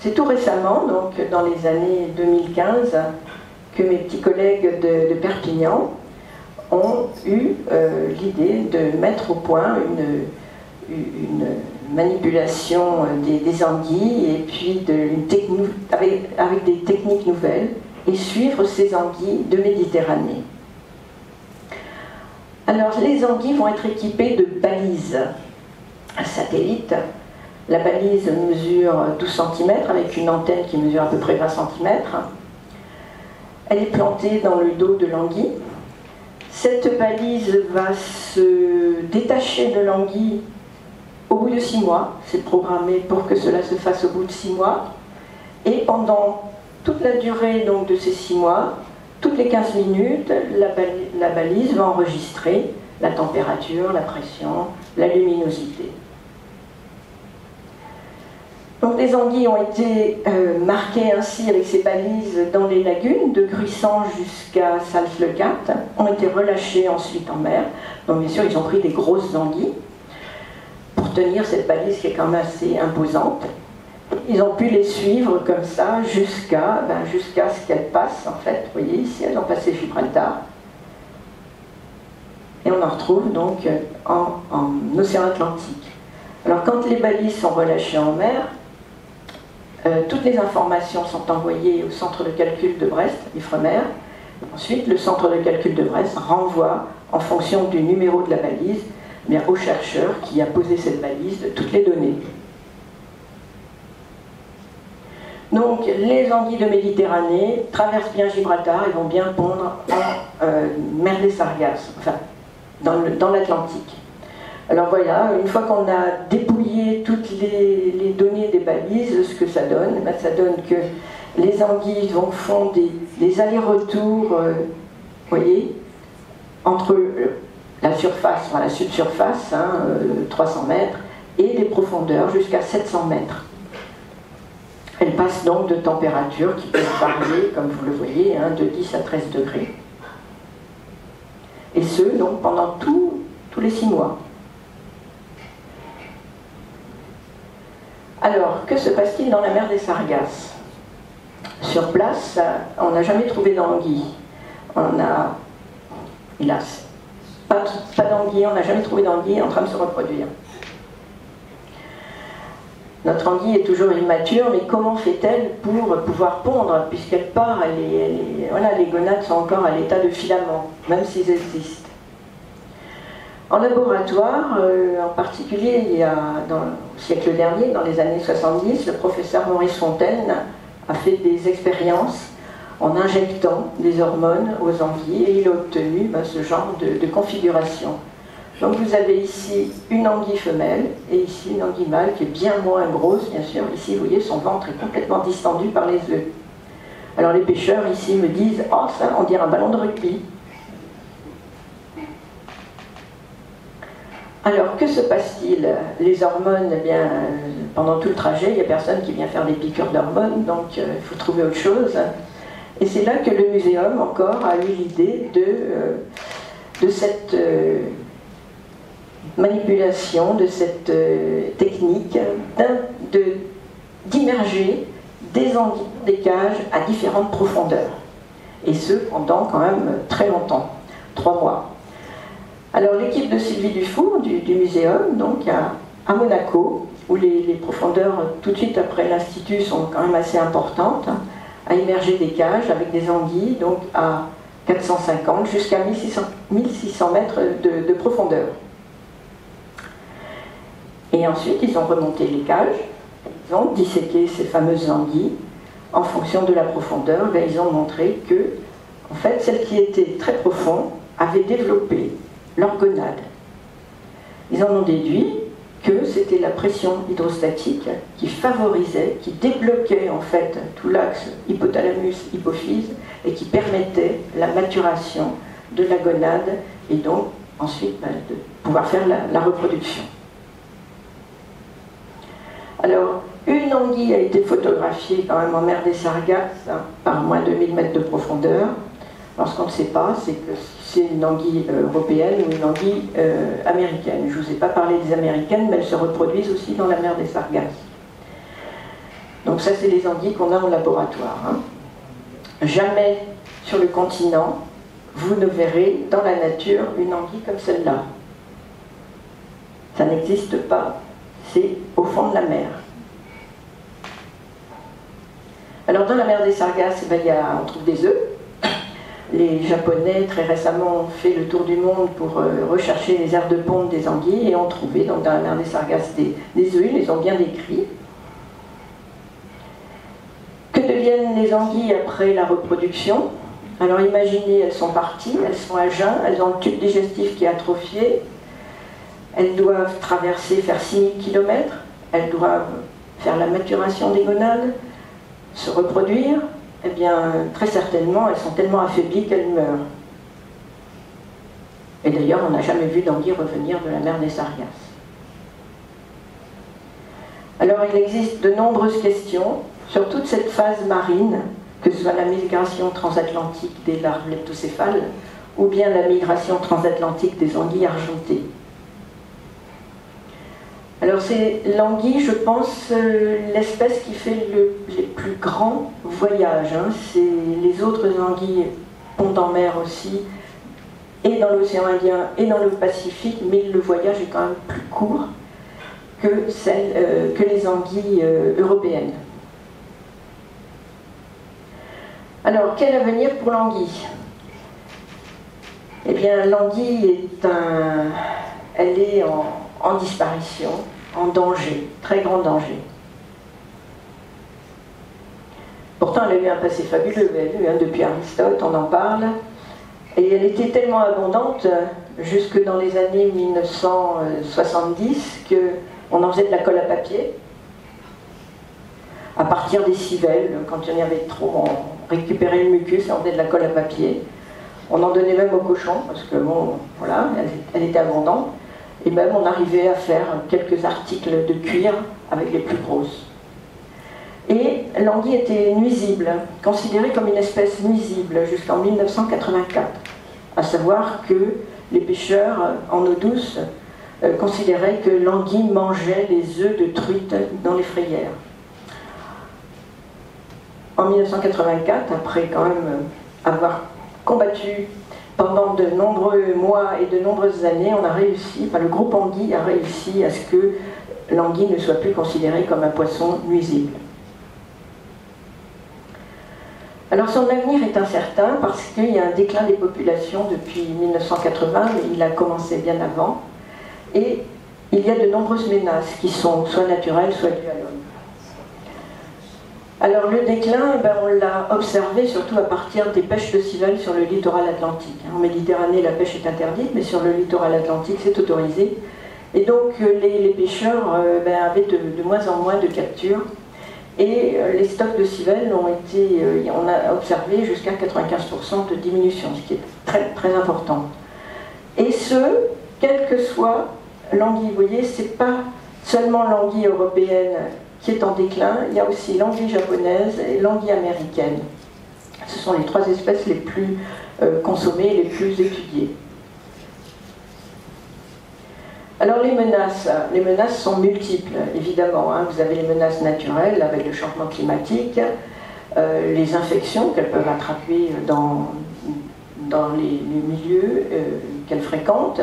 c'est tout récemment, donc dans les années deux mille quinze, que mes petits collègues de, de Perpignan ont eu euh, l'idée de mettre au point une, une manipulation des, des anguilles et puis de, une techno, avec, avec des techniques nouvelles et suivre ces anguilles de Méditerranée. Alors, les anguilles vont être équipées de balises, un satellite. La balise mesure douze centimètres avec une antenne qui mesure à peu près vingt centimètres. Elle est plantée dans le dos de l'anguille. Cette balise va se détacher de l'anguille au bout de six mois. C'est programmé pour que cela se fasse au bout de six mois. Et pendant toute la durée donc, de ces six mois, toutes les quinze minutes, la balise, la balise va enregistrer la température, la pression, la luminosité. Donc les anguilles ont été euh, marquées ainsi avec ces balises dans les lagunes, de Gruissan jusqu'à Salflecate, ont été relâchées ensuite en mer. Donc bien sûr, ils ont pris des grosses anguilles pour tenir cette balise qui est quand même assez imposante. Ils ont pu les suivre comme ça jusqu'à ben, jusqu'à ce qu'elles passent en fait. Vous voyez ici, elles ont passé Gibraltar. Et on en retrouve donc en, en océan Atlantique. Alors quand les balises sont relâchées en mer, Euh, toutes les informations sont envoyées au centre de calcul de Brest, l'Ifremer. Ensuite, le centre de calcul de Brest renvoie, en fonction du numéro de la balise, eh bien, au chercheur qui a posé cette balise de toutes les données. Donc, les anguilles de Méditerranée traversent bien Gibraltar et vont bien pondre en euh, mer des Sargasses, enfin, dans l'Atlantique. Alors voilà, une fois qu'on a dépouillé toutes les, les données des balises, ce que ça donne, ben ça donne que les anguilles vont font des, des allers-retours, euh, voyez, entre la surface, enfin la subsurface, hein, euh, trois cents mètres, et les profondeurs jusqu'à sept cents mètres. Elles passent donc de températures qui peuvent varier, comme vous le voyez, hein, de dix à treize degrés. Et ce, donc, pendant tout, tous les six mois. Alors, que se passe-t-il dans la mer des Sargasses? Sur place, on n'a jamais trouvé d'anguille. On n'a, hélas, pas, pas d'anguille, on n'a jamais trouvé d'anguille en train de se reproduire. Notre anguille est toujours immature, mais comment fait-elle pour pouvoir pondre? Puisqu'elle part, elle est, elle est, voilà, les gonades sont encore à l'état de filaments, même s'ils existent. En laboratoire, euh, en particulier il y a, dans, au siècle dernier, dans les années soixante-dix, le professeur Maurice Fontaine a fait des expériences en injectant des hormones aux anguilles et il a obtenu ben, ce genre de, de configuration. Donc vous avez ici une anguille femelle et ici une anguille mâle qui est bien moins grosse, bien sûr. Ici, vous voyez, son ventre est complètement distendu par les œufs. Alors les pêcheurs ici me disent « Oh, ça, on dirait un ballon de rugby ». Alors, que se passe-t-il? Les hormones, eh bien, pendant tout le trajet, il n'y a personne qui vient faire des piqûres d'hormones, donc il euh, faut trouver autre chose. Et c'est là que le muséum, encore, a eu l'idée de, euh, de cette euh, manipulation, de cette euh, technique d'immerger de, des anguilles des cages à différentes profondeurs. Et ce, pendant quand même très longtemps, trois mois. Alors l'équipe de Sylvie Dufour du, du muséum, donc à, à Monaco, où les, les profondeurs tout de suite après l'institut sont quand même assez importantes, hein, a immergé des cages avec des anguilles donc à quatre cent cinquante jusqu'à mille six cents mètres de, de profondeur. Et ensuite ils ont remonté les cages, ils ont disséqué ces fameuses anguilles en fonction de la profondeur. Ben, ils ont montré que en fait celles qui étaient très profondes avaient développé leur gonade. Ils en ont déduit que c'était la pression hydrostatique qui favorisait, qui débloquait en fait tout l'axe hypothalamus-hypophyse et qui permettait la maturation de la gonade et donc ensuite bah, de pouvoir faire la, la reproduction. Alors, une anguille a été photographiée quand même en mer des Sargasses hein, par moins de mille mètres de profondeur. Alors, ce qu'on ne sait pas, c'est que c'est une anguille européenne ou une anguille euh, américaine. Je ne vous ai pas parlé des américaines, mais elles se reproduisent aussi dans la mer des Sargasses. Donc ça, c'est les anguilles qu'on a en laboratoire. Hein. Jamais sur le continent, vous ne verrez dans la nature une anguille comme celle-là. Ça n'existe pas. C'est au fond de la mer. Alors dans la mer des Sargasses, ben, y a, on trouve des œufs. Les Japonais, très récemment, ont fait le tour du monde pour euh, rechercher les aires de ponte des anguilles et ont trouvé, donc dans la mer des Sargasses, des, des œufs, ils les ont bien décrits. Que deviennent les anguilles après la reproduction? Alors imaginez, elles sont parties, elles sont à jeun, elles ont le tube digestif qui est atrophié, elles doivent traverser, faire six mille kilomètres, elles doivent faire la maturation des gonades, se reproduire. Eh bien, très certainement, elles sont tellement affaiblies qu'elles meurent. Et d'ailleurs, on n'a jamais vu d'anguille revenir de la mer des Sargasses. Alors, il existe de nombreuses questions sur toute cette phase marine, que ce soit la migration transatlantique des larves leptocéphales, ou bien la migration transatlantique des anguilles argentées. Alors, c'est l'anguille, je pense, euh, l'espèce qui fait le, les plus grands voyages. Hein. Les autres anguilles pondent en mer aussi, et dans l'océan Indien, et dans le Pacifique, mais le voyage est quand même plus court que, celle, euh, que les anguilles euh, européennes. Alors, quel avenir pour l'anguille? Eh bien, l'anguille est un... Elle est en, en disparition, en danger, très grand danger. Pourtant, elle a eu un passé fabuleux, elle a eu, hein, depuis Aristote, on en parle, et elle était tellement abondante jusque dans les années mille neuf cent soixante-dix qu'on en faisait de la colle à papier. À partir des civelles, quand il y en avait trop, on récupérait le mucus et on faisait de la colle à papier. On en donnait même aux cochons, parce que bon, voilà, elle, elle était abondante. Et même on arrivait à faire quelques articles de cuir avec les plus grosses. Et l'anguille était nuisible, considérée comme une espèce nuisible jusqu'en mille neuf cent quatre-vingt-quatre. À savoir que les pêcheurs en eau douce euh, considéraient que l'anguille mangeait les œufs de truite dans les frayères. En mille neuf cent quatre-vingt-quatre, après quand même avoir combattu pendant de nombreux mois et de nombreuses années, on a réussi, enfin le groupe anguille a réussi à ce que l'anguille ne soit plus considérée comme un poisson nuisible. Alors son avenir est incertain parce qu'il y a un déclin des populations depuis mille neuf cent quatre-vingts, mais il a commencé bien avant, et il y a de nombreuses menaces qui sont soit naturelles, soit dues à l'homme. Alors le déclin, ben, on l'a observé surtout à partir des pêches de civelle sur le littoral atlantique. En Méditerranée, la pêche est interdite, mais sur le littoral atlantique, c'est autorisé. Et donc les, les pêcheurs ben, avaient de, de moins en moins de captures. Et les stocks de civelle ont été, on a observé jusqu'à quatre-vingt-quinze pour cent de diminution, ce qui est très très important. Et ce, quelle que soit l'anguille, vous voyez, c'est pas seulement l'anguille européenne qui est en déclin, il y a aussi l'anguille japonaise et l'anguille américaine. Ce sont les trois espèces les plus euh, consommées, les plus étudiées. Alors les menaces, les menaces sont multiples, évidemment. Hein. Vous avez les menaces naturelles avec le changement climatique, euh, les infections qu'elles peuvent attraper dans, dans les, les milieux euh, qu'elles fréquentent,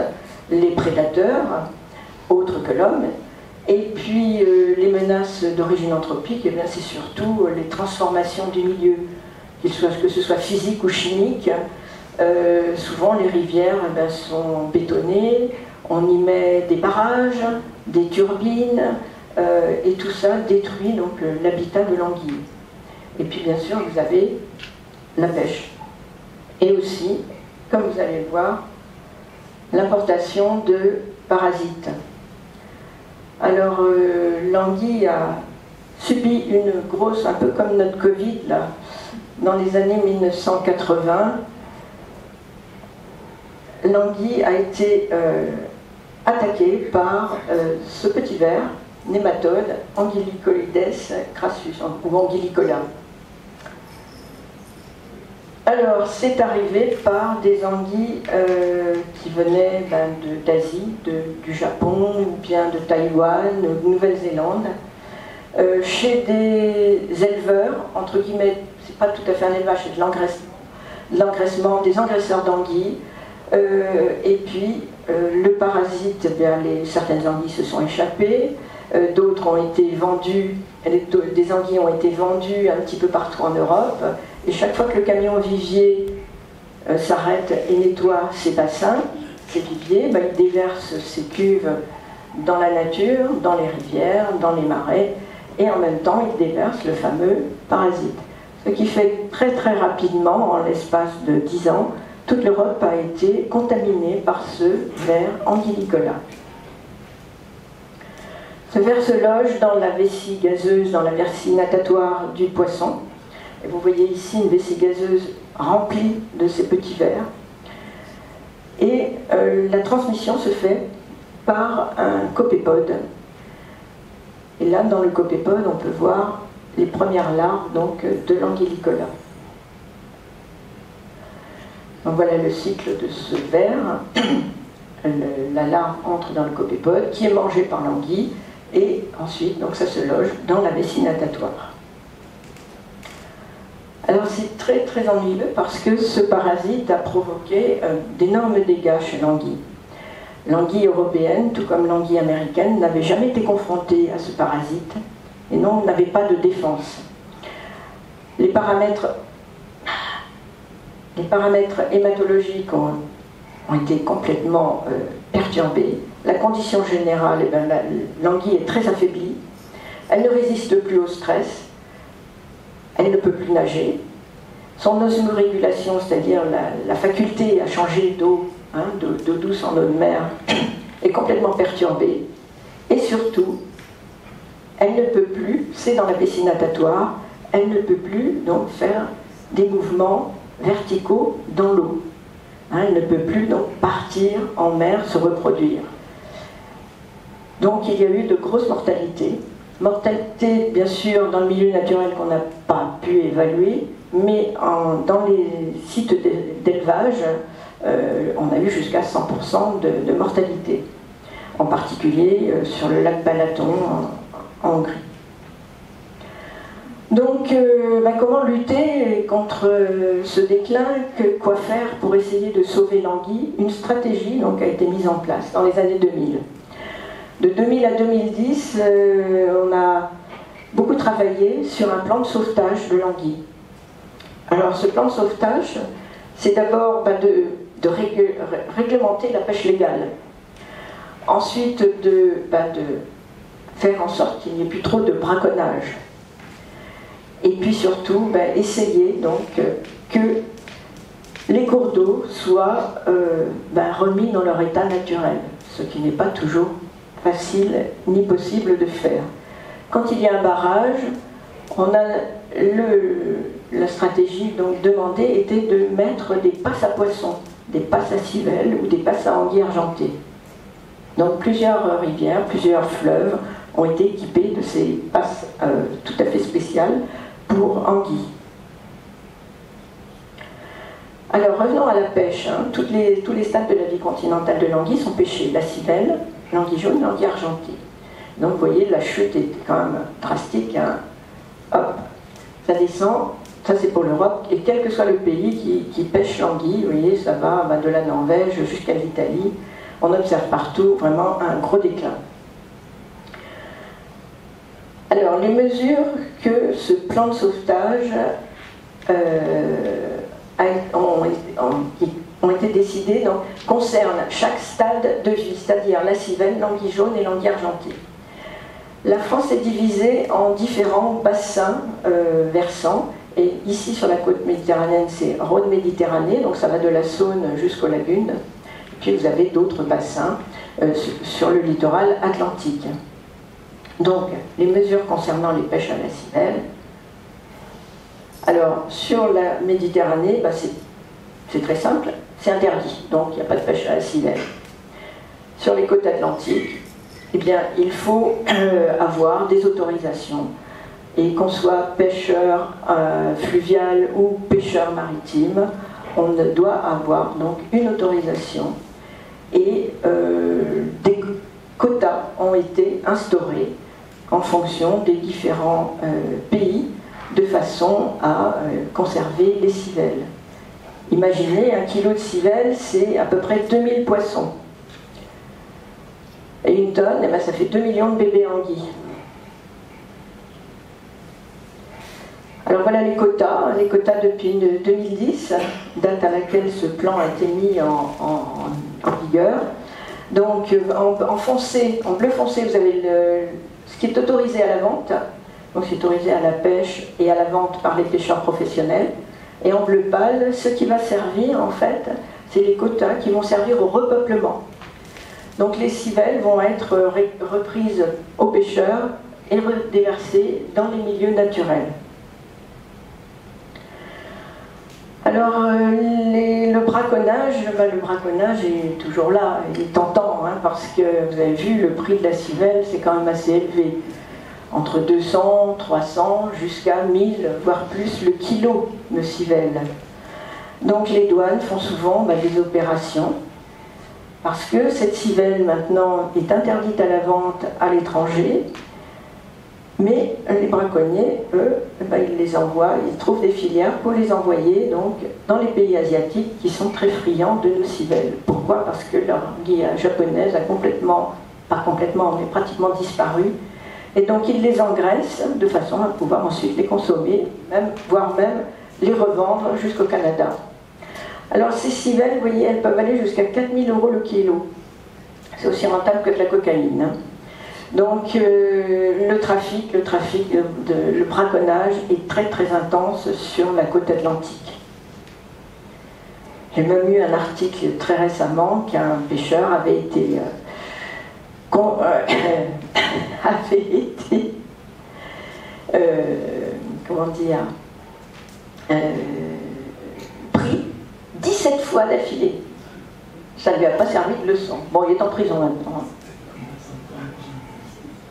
les prédateurs, autres que l'homme. Et puis euh, les menaces d'origine anthropique, eh c'est surtout les transformations du milieu, qu'il soit, que ce soit physique ou chimique. Euh, souvent les rivières eh bien, sont bétonnées, on y met des barrages, des turbines, euh, et tout ça détruit l'habitat de l'anguille. Et puis bien sûr vous avez la pêche. Et aussi, comme vous allez le voir, l'importation de parasites. alors euh, l'anguille a subi une grosse, un peu comme notre Covid, là, dans les années mille neuf cent quatre-vingts. L'anguille a été euh, attaquée par euh, ce petit ver, nématode, Anguillicolides crassus, ou Anguillicola. Alors, c'est arrivé par des anguilles euh, qui venaient ben, d'Asie, du Japon, ou bien de Taïwan, de Nouvelle-Zélande, euh, chez des éleveurs, entre guillemets, c'est pas tout à fait un élevage, c'est de l'engraissement, des engraisseurs d'anguilles. Euh, et puis, euh, le parasite, bien, les, certaines anguilles se sont échappées, euh, d'autres ont été vendues, les, des anguilles ont été vendues un petit peu partout en Europe, et chaque fois que le camion vivier euh, s'arrête et nettoie ses bassins, ses viviers, ben, il déverse ses cuves dans la nature, dans les rivières, dans les marais, et en même temps, il déverse le fameux parasite. Ce qui fait très très rapidement, en l'espace de dix ans, toute l'Europe a été contaminée par ce ver anguillicola. Ce ver se loge dans la vessie gazeuse, dans la vessie natatoire du poisson. Et vous voyez ici une vessie gazeuse remplie de ces petits vers. Et euh, la transmission se fait par un copépode. Et là, dans le copépode, on peut voir les premières larves donc, de l'anguillicola. Donc voilà le cycle de ce ver. Le, la larve entre dans le copépode, qui est mangée par l'anguille, et ensuite donc ça se loge dans la vessie natatoire. Alors c'est très très ennuyeux parce que ce parasite a provoqué euh, d'énormes dégâts chez l'anguille. L'anguille européenne, tout comme l'anguille américaine, n'avait jamais été confrontée à ce parasite et donc n'avait pas de défense. Les paramètres Les paramètres hématologiques ont, ont été complètement euh, perturbés. La condition générale, eh ben, l'anguille est très affaiblie. Elle ne résiste plus au stress. Elle ne peut plus nager. Son osmorégulation, c'est-à-dire la, la faculté à changer d'eau, hein, d'eau douce en eau de mer, est complètement perturbée. Et surtout, elle ne peut plus, c'est dans la vessie natatoire, elle ne peut plus donc faire des mouvements verticaux dans l'eau. Hein, elle ne peut plus donc partir en mer, se reproduire. Donc il y a eu de grosses mortalités. Mortalité, bien sûr, dans le milieu naturel qu'on n'a pas pu évaluer, mais en, dans les sites d'élevage, euh, on a eu jusqu'à cent pour cent de, de mortalité, en particulier euh, sur le lac Balaton en, en Hongrie. Donc, euh, bah, comment lutter contre euh, ce déclin? Que, quoi faire pour essayer de sauver l'anguille? Une stratégie donc, a été mise en place dans les années deux mille. De deux mille à deux mille dix, euh, on a beaucoup travaillé sur un plan de sauvetage de l'anguille. Alors, ce plan de sauvetage, c'est d'abord bah, de, de régl réglementer la pêche légale. Ensuite, de, bah, de faire en sorte qu'il n'y ait plus trop de braconnage. Et puis surtout, ben, essayer donc, euh, que les cours d'eau soient euh, ben, remis dans leur état naturel, ce qui n'est pas toujours facile ni possible de faire. Quand il y a un barrage, on a le, la stratégie donc, demandée était de mettre des passes à poissons, des passes à civelle ou des passes à anguilles argentées. Donc plusieurs rivières, plusieurs fleuves ont été équipés de ces passes euh, tout à fait spéciales pour anguilles. Alors revenons à la pêche. Hein. Toutes les, tous les stades de la vie continentale de l'anguille sont pêchés. La civelle, l'anguille jaune, l'anguille argentée. Donc vous voyez, la chute est quand même drastique. Hein. Hop, ça descend, ça c'est pour l'Europe. Et quel que soit le pays qui, qui pêche l'anguille, vous voyez, ça va bah, de la Norvège jusqu'à l'Italie. On observe partout vraiment un gros déclin. Alors, les mesures que ce plan de sauvetage euh, a, ont, ont, ont été décidées donc, concernent chaque stade de vie, c'est-à-dire la civelle, l'anguille jaune et l'anguille argentée. La France est divisée en différents bassins euh, versants. Et ici, sur la côte méditerranéenne, c'est Rhône-Méditerranée, donc ça va de la Saône jusqu'aux lagunes. Puis vous avez d'autres bassins euh, sur le littoral atlantique. Donc, les mesures concernant les pêches à la civelle. Alors, sur la Méditerranée, bah, c'est très simple, c'est interdit, donc il n'y a pas de pêche à la civelle. Sur les côtes atlantiques, eh bien, il faut euh, avoir des autorisations, et qu'on soit pêcheur euh, fluvial ou pêcheur maritime, on doit avoir donc une autorisation, et euh, des quotas ont été instaurés en fonction des différents euh, pays, de façon à euh, conserver les civelles. Imaginez, un kilo de civelle, c'est à peu près deux mille poissons. Et une tonne, eh ben, ça fait deux millions de bébés anguilles. Alors voilà les quotas, les quotas depuis deux mille dix, date à laquelle ce plan a été mis en, en, en vigueur. Donc en, en, foncé, en bleu foncé, vous avez le, ce qui est autorisé à la vente, donc c'est autorisé à la pêche et à la vente par les pêcheurs professionnels. Et en bleu pâle, ce qui va servir en fait, c'est les quotas qui vont servir au repeuplement. Donc les civelles vont être reprises aux pêcheurs et redéversées dans les milieux naturels. Alors les, le braconnage, ben, le braconnage est toujours là, il est tentant, hein, parce que vous avez vu, le prix de la civelle c'est quand même assez élevé, entre deux cents, trois cents, jusqu'à mille, voire plus le kilo de civelle. Donc les douanes font souvent ben, des opérations, parce que cette civelle maintenant est interdite à la vente à l'étranger, mais les braconniers, eux, ben, ils les envoient, ils trouvent des filières pour les envoyer donc, dans les pays asiatiques qui sont très friands de nos civelles. Pourquoi? Parce que l'anguilla japonaise a complètement, pas complètement, mais pratiquement disparu, et donc ils les engraissent de façon à pouvoir ensuite les consommer, même, voire même les revendre jusqu'au Canada. Alors ces civelles, vous voyez, elles peuvent aller jusqu'à quatre mille euros le kilo. C'est aussi rentable que de la cocaïne. Donc euh, le trafic, le trafic, de, de, le braconnage est très très intense sur la côte atlantique. J'ai même eu un article très récemment qu'un pêcheur avait été, euh, con, euh, avait été, euh, comment dire, euh, pris dix-sept fois d'affilée. Ça ne lui a pas servi de leçon. Bon, il est en prison maintenant.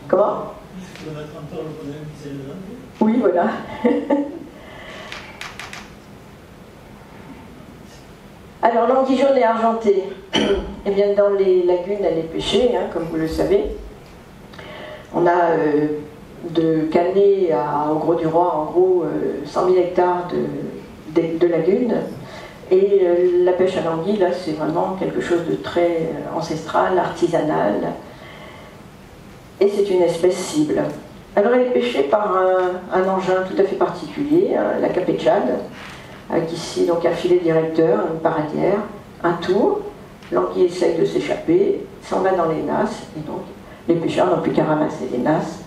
Comment? Oui, voilà. Alors, l'anguille jaune et argentée, eh bien, dans les lagunes, elle est pêchée, hein, comme vous le savez. On a euh, de Canet à, au Gros-du-Roi, en gros, euh, cent mille hectares de, de, de lagunes. Et euh, la pêche à l'anguille, là, c'est vraiment quelque chose de très ancestral, artisanal. Et c'est une espèce cible. Alors elle est pêchée par un, un engin tout à fait particulier, hein, la capetchade, avec ici donc un filet directeur, une paradière, un tour, l'anguille essaye de s'échapper, s'en va dans les nasses, et donc les pêcheurs n'ont plus qu'à ramasser les nasses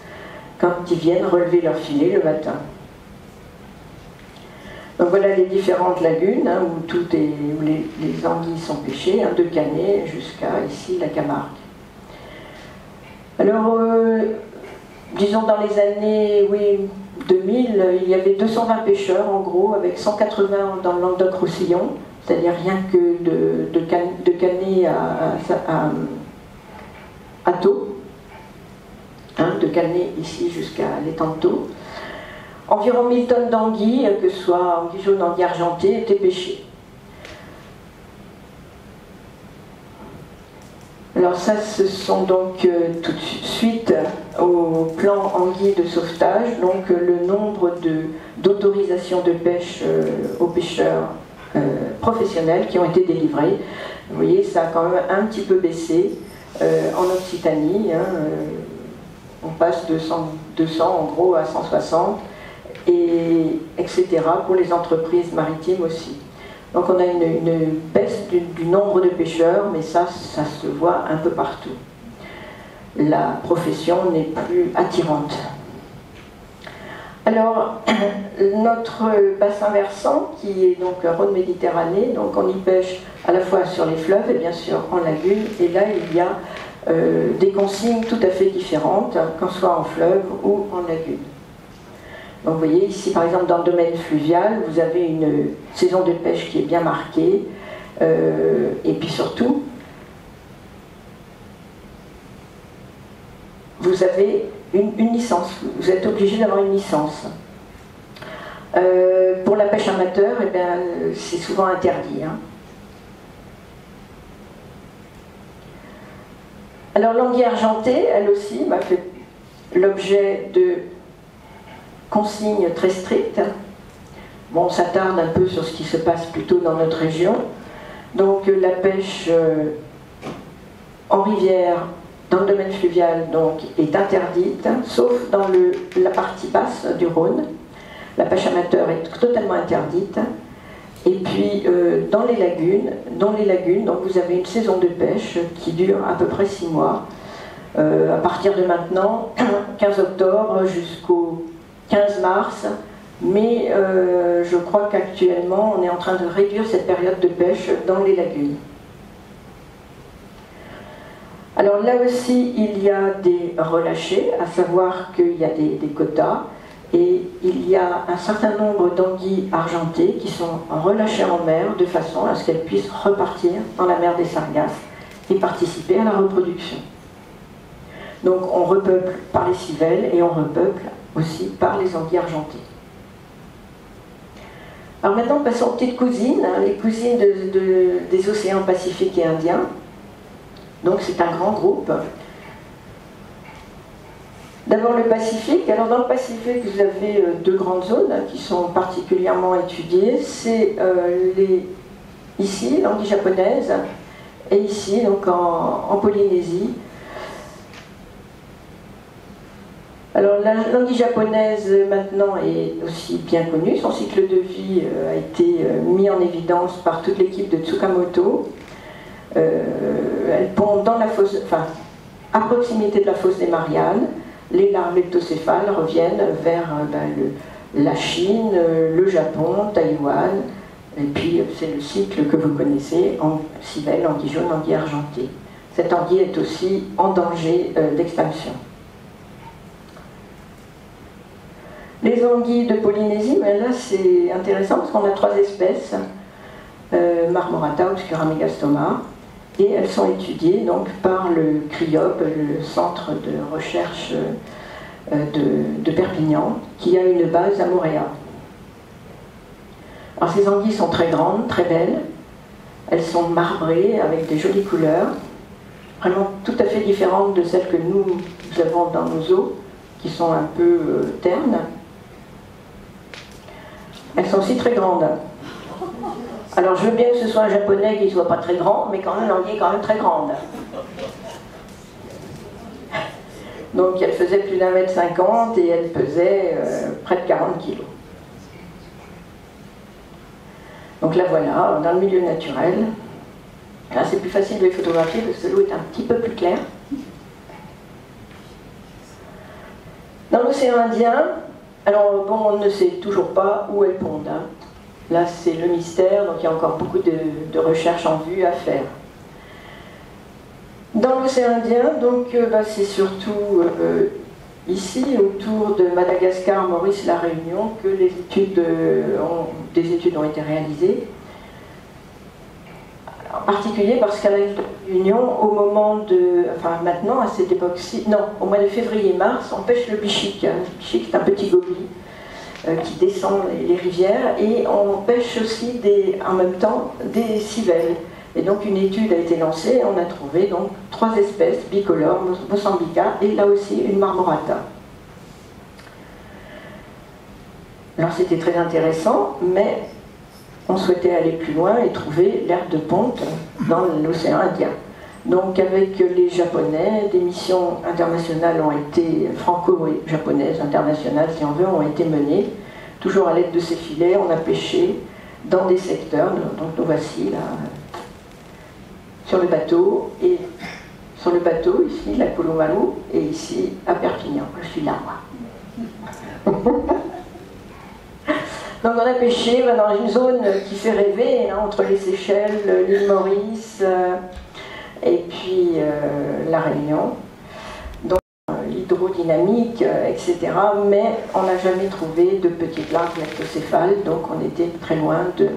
quand ils viennent relever leur filet le matin. Donc voilà les différentes lagunes, hein, où, tout est, où les, les anguilles sont pêchées, hein, de Canet jusqu'à ici la Camargue. Alors, euh, disons dans les années oui, deux mille, il y avait deux cent vingt pêcheurs en gros, avec cent quatre-vingts dans le Languedoc-Roussillon, c'est-à-dire rien que de, de, can, de Canet à, à, à, à Thau, hein, de Canet ici jusqu'à l'étang de Thau. Environ mille tonnes d'anguilles, que ce soit anguille jaune, anguille argentée, étaient pêchées. Alors ça, ce sont donc euh, tout de suite au plan anguille de sauvetage, donc euh, le nombre d'autorisations de, de pêche euh, aux pêcheurs euh, professionnels qui ont été délivrés. Vous voyez, ça a quand même un petit peu baissé euh, en Occitanie. Hein, euh, on passe de deux cents en gros à cent soixante, et, et cetera pour les entreprises maritimes aussi. Donc on a une, une baisse du, du nombre de pêcheurs, mais ça, ça se voit un peu partout. La profession n'est plus attirante. Alors, notre bassin versant, qui est donc Rhône-Méditerranée, donc on y pêche à la fois sur les fleuves et bien sûr en lagune, et là il y a euh, des consignes tout à fait différentes, qu'on soit en fleuve ou en lagune. Donc vous voyez ici par exemple dans le domaine fluvial, vous avez une saison de pêche qui est bien marquée, euh, et puis surtout, vous avez une, une licence, vous êtes obligé d'avoir une licence. Euh, pour la pêche amateur, eh bien, c'est souvent interdit. Hein. Alors l'anguille argentée, elle aussi, m'a fait l'objet de consignes très strictes. Bon, on s'attarde un peu sur ce qui se passe plutôt dans notre région. Donc la pêche euh, en rivière, dans le domaine fluvial, donc, est interdite, sauf dans le, la partie basse du Rhône. La pêche amateur est totalement interdite. Et puis euh, dans les lagunes, dans les lagunes donc vous avez une saison de pêche qui dure à peu près six mois, euh, à partir de maintenant, quinze octobre jusqu'au quinze mars, mais euh, je crois qu'actuellement on est en train de réduire cette période de pêche dans les lagunes. Alors là aussi il y a des relâchés, à savoir qu'il y a des, des quotas, et il y a un certain nombre d'anguilles argentées qui sont relâchées en mer de façon à ce qu'elles puissent repartir dans la mer des Sargasses et participer à la reproduction. Donc on repeuple par les civelles et on repeuple aussi par les anguilles argentées. Alors maintenant passons aux petites cousines, hein, les cousines de, de, des océans Pacifique et Indien. Donc c'est un grand groupe. D'abord le Pacifique. Alors dans le Pacifique, vous avez deux grandes zones qui sont particulièrement étudiées. C'est euh, les... ici, l'anguille japonaise, et ici, donc en, en Polynésie. Alors l'anguille japonaise, maintenant, est aussi bien connue. Son cycle de vie a été mis en évidence par toute l'équipe de Tsukamoto. Euh, elle pond dans la fosse... enfin, à proximité de la fosse des Mariannes. Les larves leptocéphales reviennent vers ben, le, la Chine, le Japon, Taïwan, et puis c'est le cycle que vous connaissez, en civelle, anguille jaune, anguille argentée. Cette anguille est aussi en danger euh, d'extinction. Les anguilles de Polynésie, ben là c'est intéressant parce qu'on a trois espèces, euh, Marmorata, Obscura megastoma, et elles sont étudiées donc par le CRIOP, le centre de recherche de, de Perpignan, qui a une base à Moréa. Alors ces anguilles sont très grandes, très belles, elles sont marbrées avec des jolies couleurs, vraiment tout à fait différentes de celles que nous, nous avons dans nos eaux, qui sont un peu euh, ternes. Elles sont aussi très grandes. Alors je veux bien que ce soit un japonais qui ne soit pas très grand, mais quand même l'anguille est quand même très grande. Donc elle faisait plus d'un mètre cinquante et elle pesait euh, près de quarante kilos. Donc là voilà, dans le milieu naturel. Là c'est plus facile de les photographier parce que l'eau est un petit peu plus claire. Dans l'océan Indien, alors bon, on ne sait toujours pas où elles pondent. Hein. Là, c'est le mystère, donc il y a encore beaucoup de, de recherches en vue à faire. Dans l'océan Indien, donc euh, bah, c'est surtout euh, ici, autour de Madagascar, Maurice, La Réunion, que les études, euh, ont, des études ont été réalisées. En particulier parce qu'à La Réunion, au moment de, enfin maintenant, à cette époque-ci, non, au mois de février-mars, on pêche le bichic. Hein. Le bichic, c'est un petit gobelet qui descend les rivières, et on pêche aussi des, en même temps des civelles. Et donc une étude a été lancée, on a trouvé donc trois espèces, bicolores, mozambica, et là aussi une marmorata. Alors c'était très intéressant, mais on souhaitait aller plus loin et trouver l'aire de ponte dans l'océan Indien. Donc avec les Japonais, des missions internationales ont été, franco-japonaises, internationales si on veut, ont été menées. Toujours à l'aide de ces filets, on a pêché dans des secteurs, donc nous voici là, sur le bateau, et sur le bateau, ici, la Kolomalou, et ici, à Perpignan, je suis là, moi. Donc on a pêché bah, dans une zone qui fait rêver, hein, entre les Seychelles, l'île Maurice... Euh, et puis euh, la Réunion, donc euh, l'hydrodynamique, euh, et cetera. Mais on n'a jamais trouvé de petites larves leptocéphales, donc on était très loin de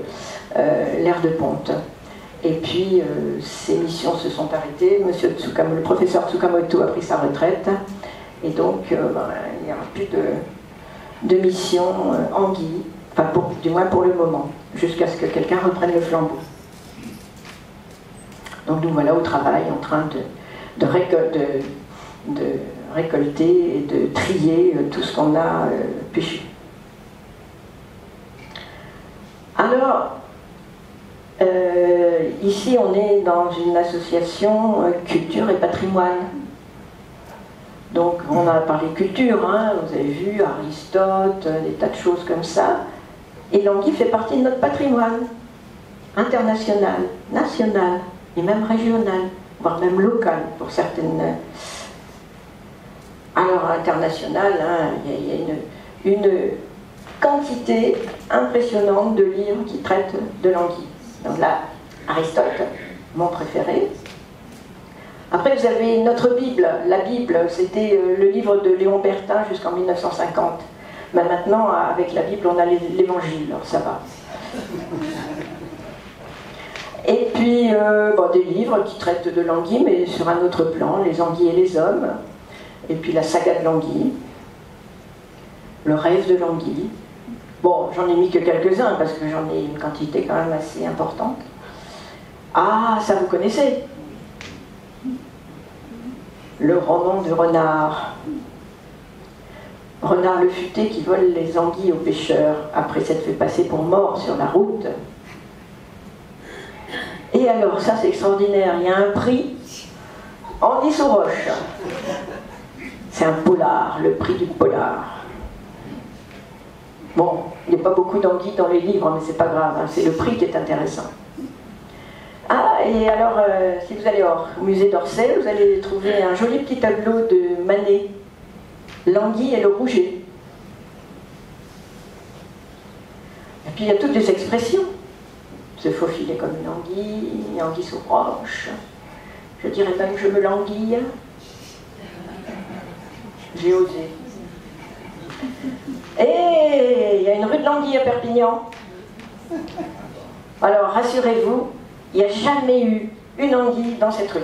euh, l'ère de ponte. Et puis euh, ces missions se sont arrêtées. Monsieur Tsukamoto, le professeur Tsukamoto a pris sa retraite, et donc euh, ben, il n'y aura plus de, de mission euh, anguille, enfin pour, du moins pour le moment, jusqu'à ce que quelqu'un reprenne le flambeau. Donc nous voilà au travail en train de, de, récol de, de récolter et de trier tout ce qu'on a euh, pêché. Alors, euh, ici on est dans une association euh, culture et patrimoine. Donc on a parlé culture, hein, vous avez vu Aristote, des tas de choses comme ça. Et l'anguille fait partie de notre patrimoine international, national, et même régional, voire même local pour certaines. Alors international, hein, il y a, il y a une, une quantité impressionnante de livres qui traitent de l'anguille. Donc là, Aristote, mon préféré. Après vous avez notre Bible. La Bible, c'était le livre de Léon Bertin jusqu'en mille neuf cent cinquante. Mais maintenant, avec la Bible, on a l'Évangile, alors ça va. Et puis, euh, bon, des livres qui traitent de l'anguille, mais sur un autre plan, les anguilles et les hommes, et puis la saga de l'anguille, le rêve de l'anguille. Bon, j'en ai mis que quelques-uns, parce que j'en ai une quantité quand même assez importante. Ah, ça vous connaissez. Le roman du renard. Renard le futé qui vole les anguilles aux pêcheurs, après s'être fait passer pour mort sur la route. Et alors, ça c'est extraordinaire, il y a un prix Anguille sous roche. C'est un polar, le prix du polar. Bon, il n'y a pas beaucoup d'anguilles dans les livres, mais c'est pas grave, hein, c'est le prix qui est intéressant. Ah, et alors, euh, si vous allez au musée d'Orsay, vous allez trouver un joli petit tableau de Manet, l'anguille et le rouget. Et puis il y a toutes les expressions. Se faufiler comme une anguille, une anguille sous roche. Je dirais même que je me languille. J'ai osé. Et il y a une rue de l'anguille à Perpignan. Alors rassurez-vous, il n'y a jamais eu une anguille dans cette rue.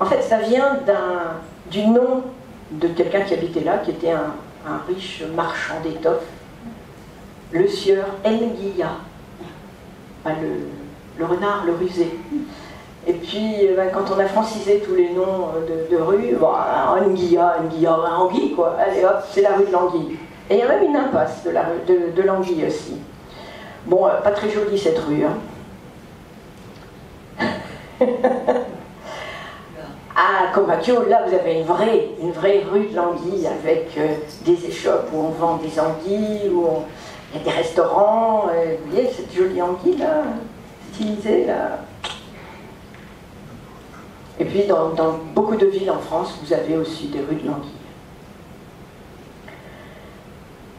En fait, ça vient d'un, du nom de quelqu'un qui habitait là, qui était un, un riche marchand d'étoffes. Le sieur Anguilla, ben le, le renard, le rusé. Et puis, ben, quand on a francisé tous les noms de, de rue, bon, Anguilla, Anguilla, anguille, quoi. Allez hop, c'est la rue de l'anguille. Et il y a même une impasse de la rue de, de l'anguille aussi. Bon, pas très jolie cette rue. Hein. À Comacchio, là vous avez une vraie, une vraie rue de l'anguille avec euh, des échoppes où on vend des anguilles, où on... il y a des restaurants, euh, vous voyez cette jolie anguille là, stylisée là. Et puis dans, dans beaucoup de villes en France, vous avez aussi des rues de l'anguille.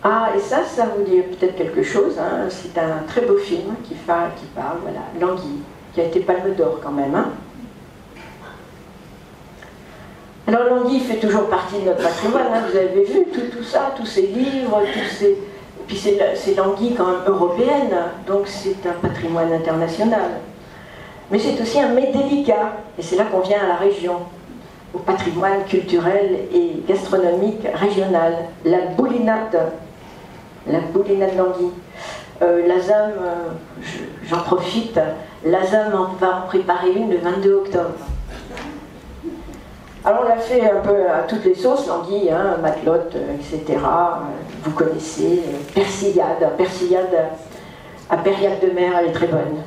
Ah, et ça, ça vous dit peut-être quelque chose, hein. C'est un très beau film qui, fa... qui parle, voilà, l'anguille, qui a été palme d'or quand même. Hein. Alors l'anguille fait toujours partie de notre patrimoine, hein. Vous avez vu tout, tout ça, tous ces livres, tous ces... Puis c'est l'anguille quand même européenne, donc c'est un patrimoine international. Mais c'est aussi un mets délicat, et c'est là qu'on vient à la région, au patrimoine culturel et gastronomique régional. La boulinade, la boulinade d'anguille. Euh, L'Azam, euh, j'en profite, l'Azam va en préparer une le vingt-deux octobre. Alors on l'a fait un peu à toutes les sauces, l'anguille, hein, matelote, et cetera. Vous connaissez, persillade, persillade à périaque de mer, elle est très bonne.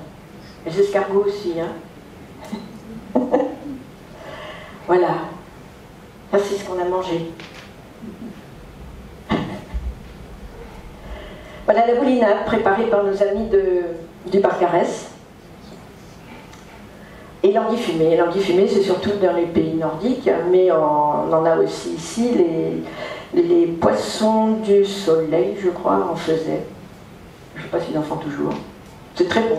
Et les escargots aussi. Hein. Voilà, ça c'est ce qu'on a mangé. Voilà la boulinade préparée par nos amis de, du Barcarès. Et l'anguille fumée, l'anguille fumée c'est surtout dans les pays nordiques, mais on en a aussi ici, les, les poissons du soleil, je crois, en faisaient. Je ne sais pas s'ils en font toujours. C'est très bon.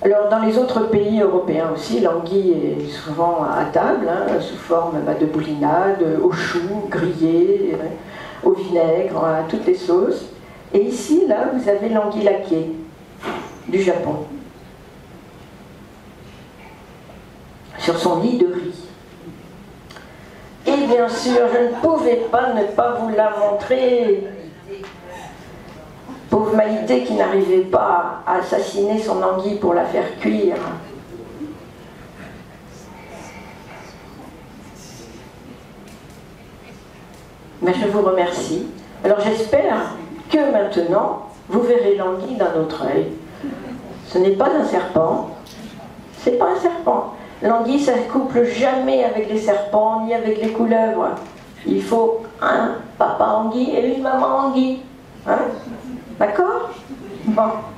Alors dans les autres pays européens aussi, l'anguille est souvent à table, hein, sous forme bah, de boulinade, au chou, grillée, euh, au vinaigre, à toutes les sauces. Et ici, là, vous avez l'anguille laquée du Japon, sur son lit de riz. Et bien sûr, je ne pouvais pas ne pas vous la montrer. Pauvre Maïté qui n'arrivait pas à assassiner son anguille pour la faire cuire. Mais je vous remercie. Alors j'espère que maintenant, vous verrez l'anguille d'un autre œil. Ce n'est pas un serpent. C'est pas un serpent. L'anguille, ça ne se couple jamais avec les serpents ni avec les couleuvres. Il faut un papa anguille et une maman anguille. Hein? D'accord? Bon.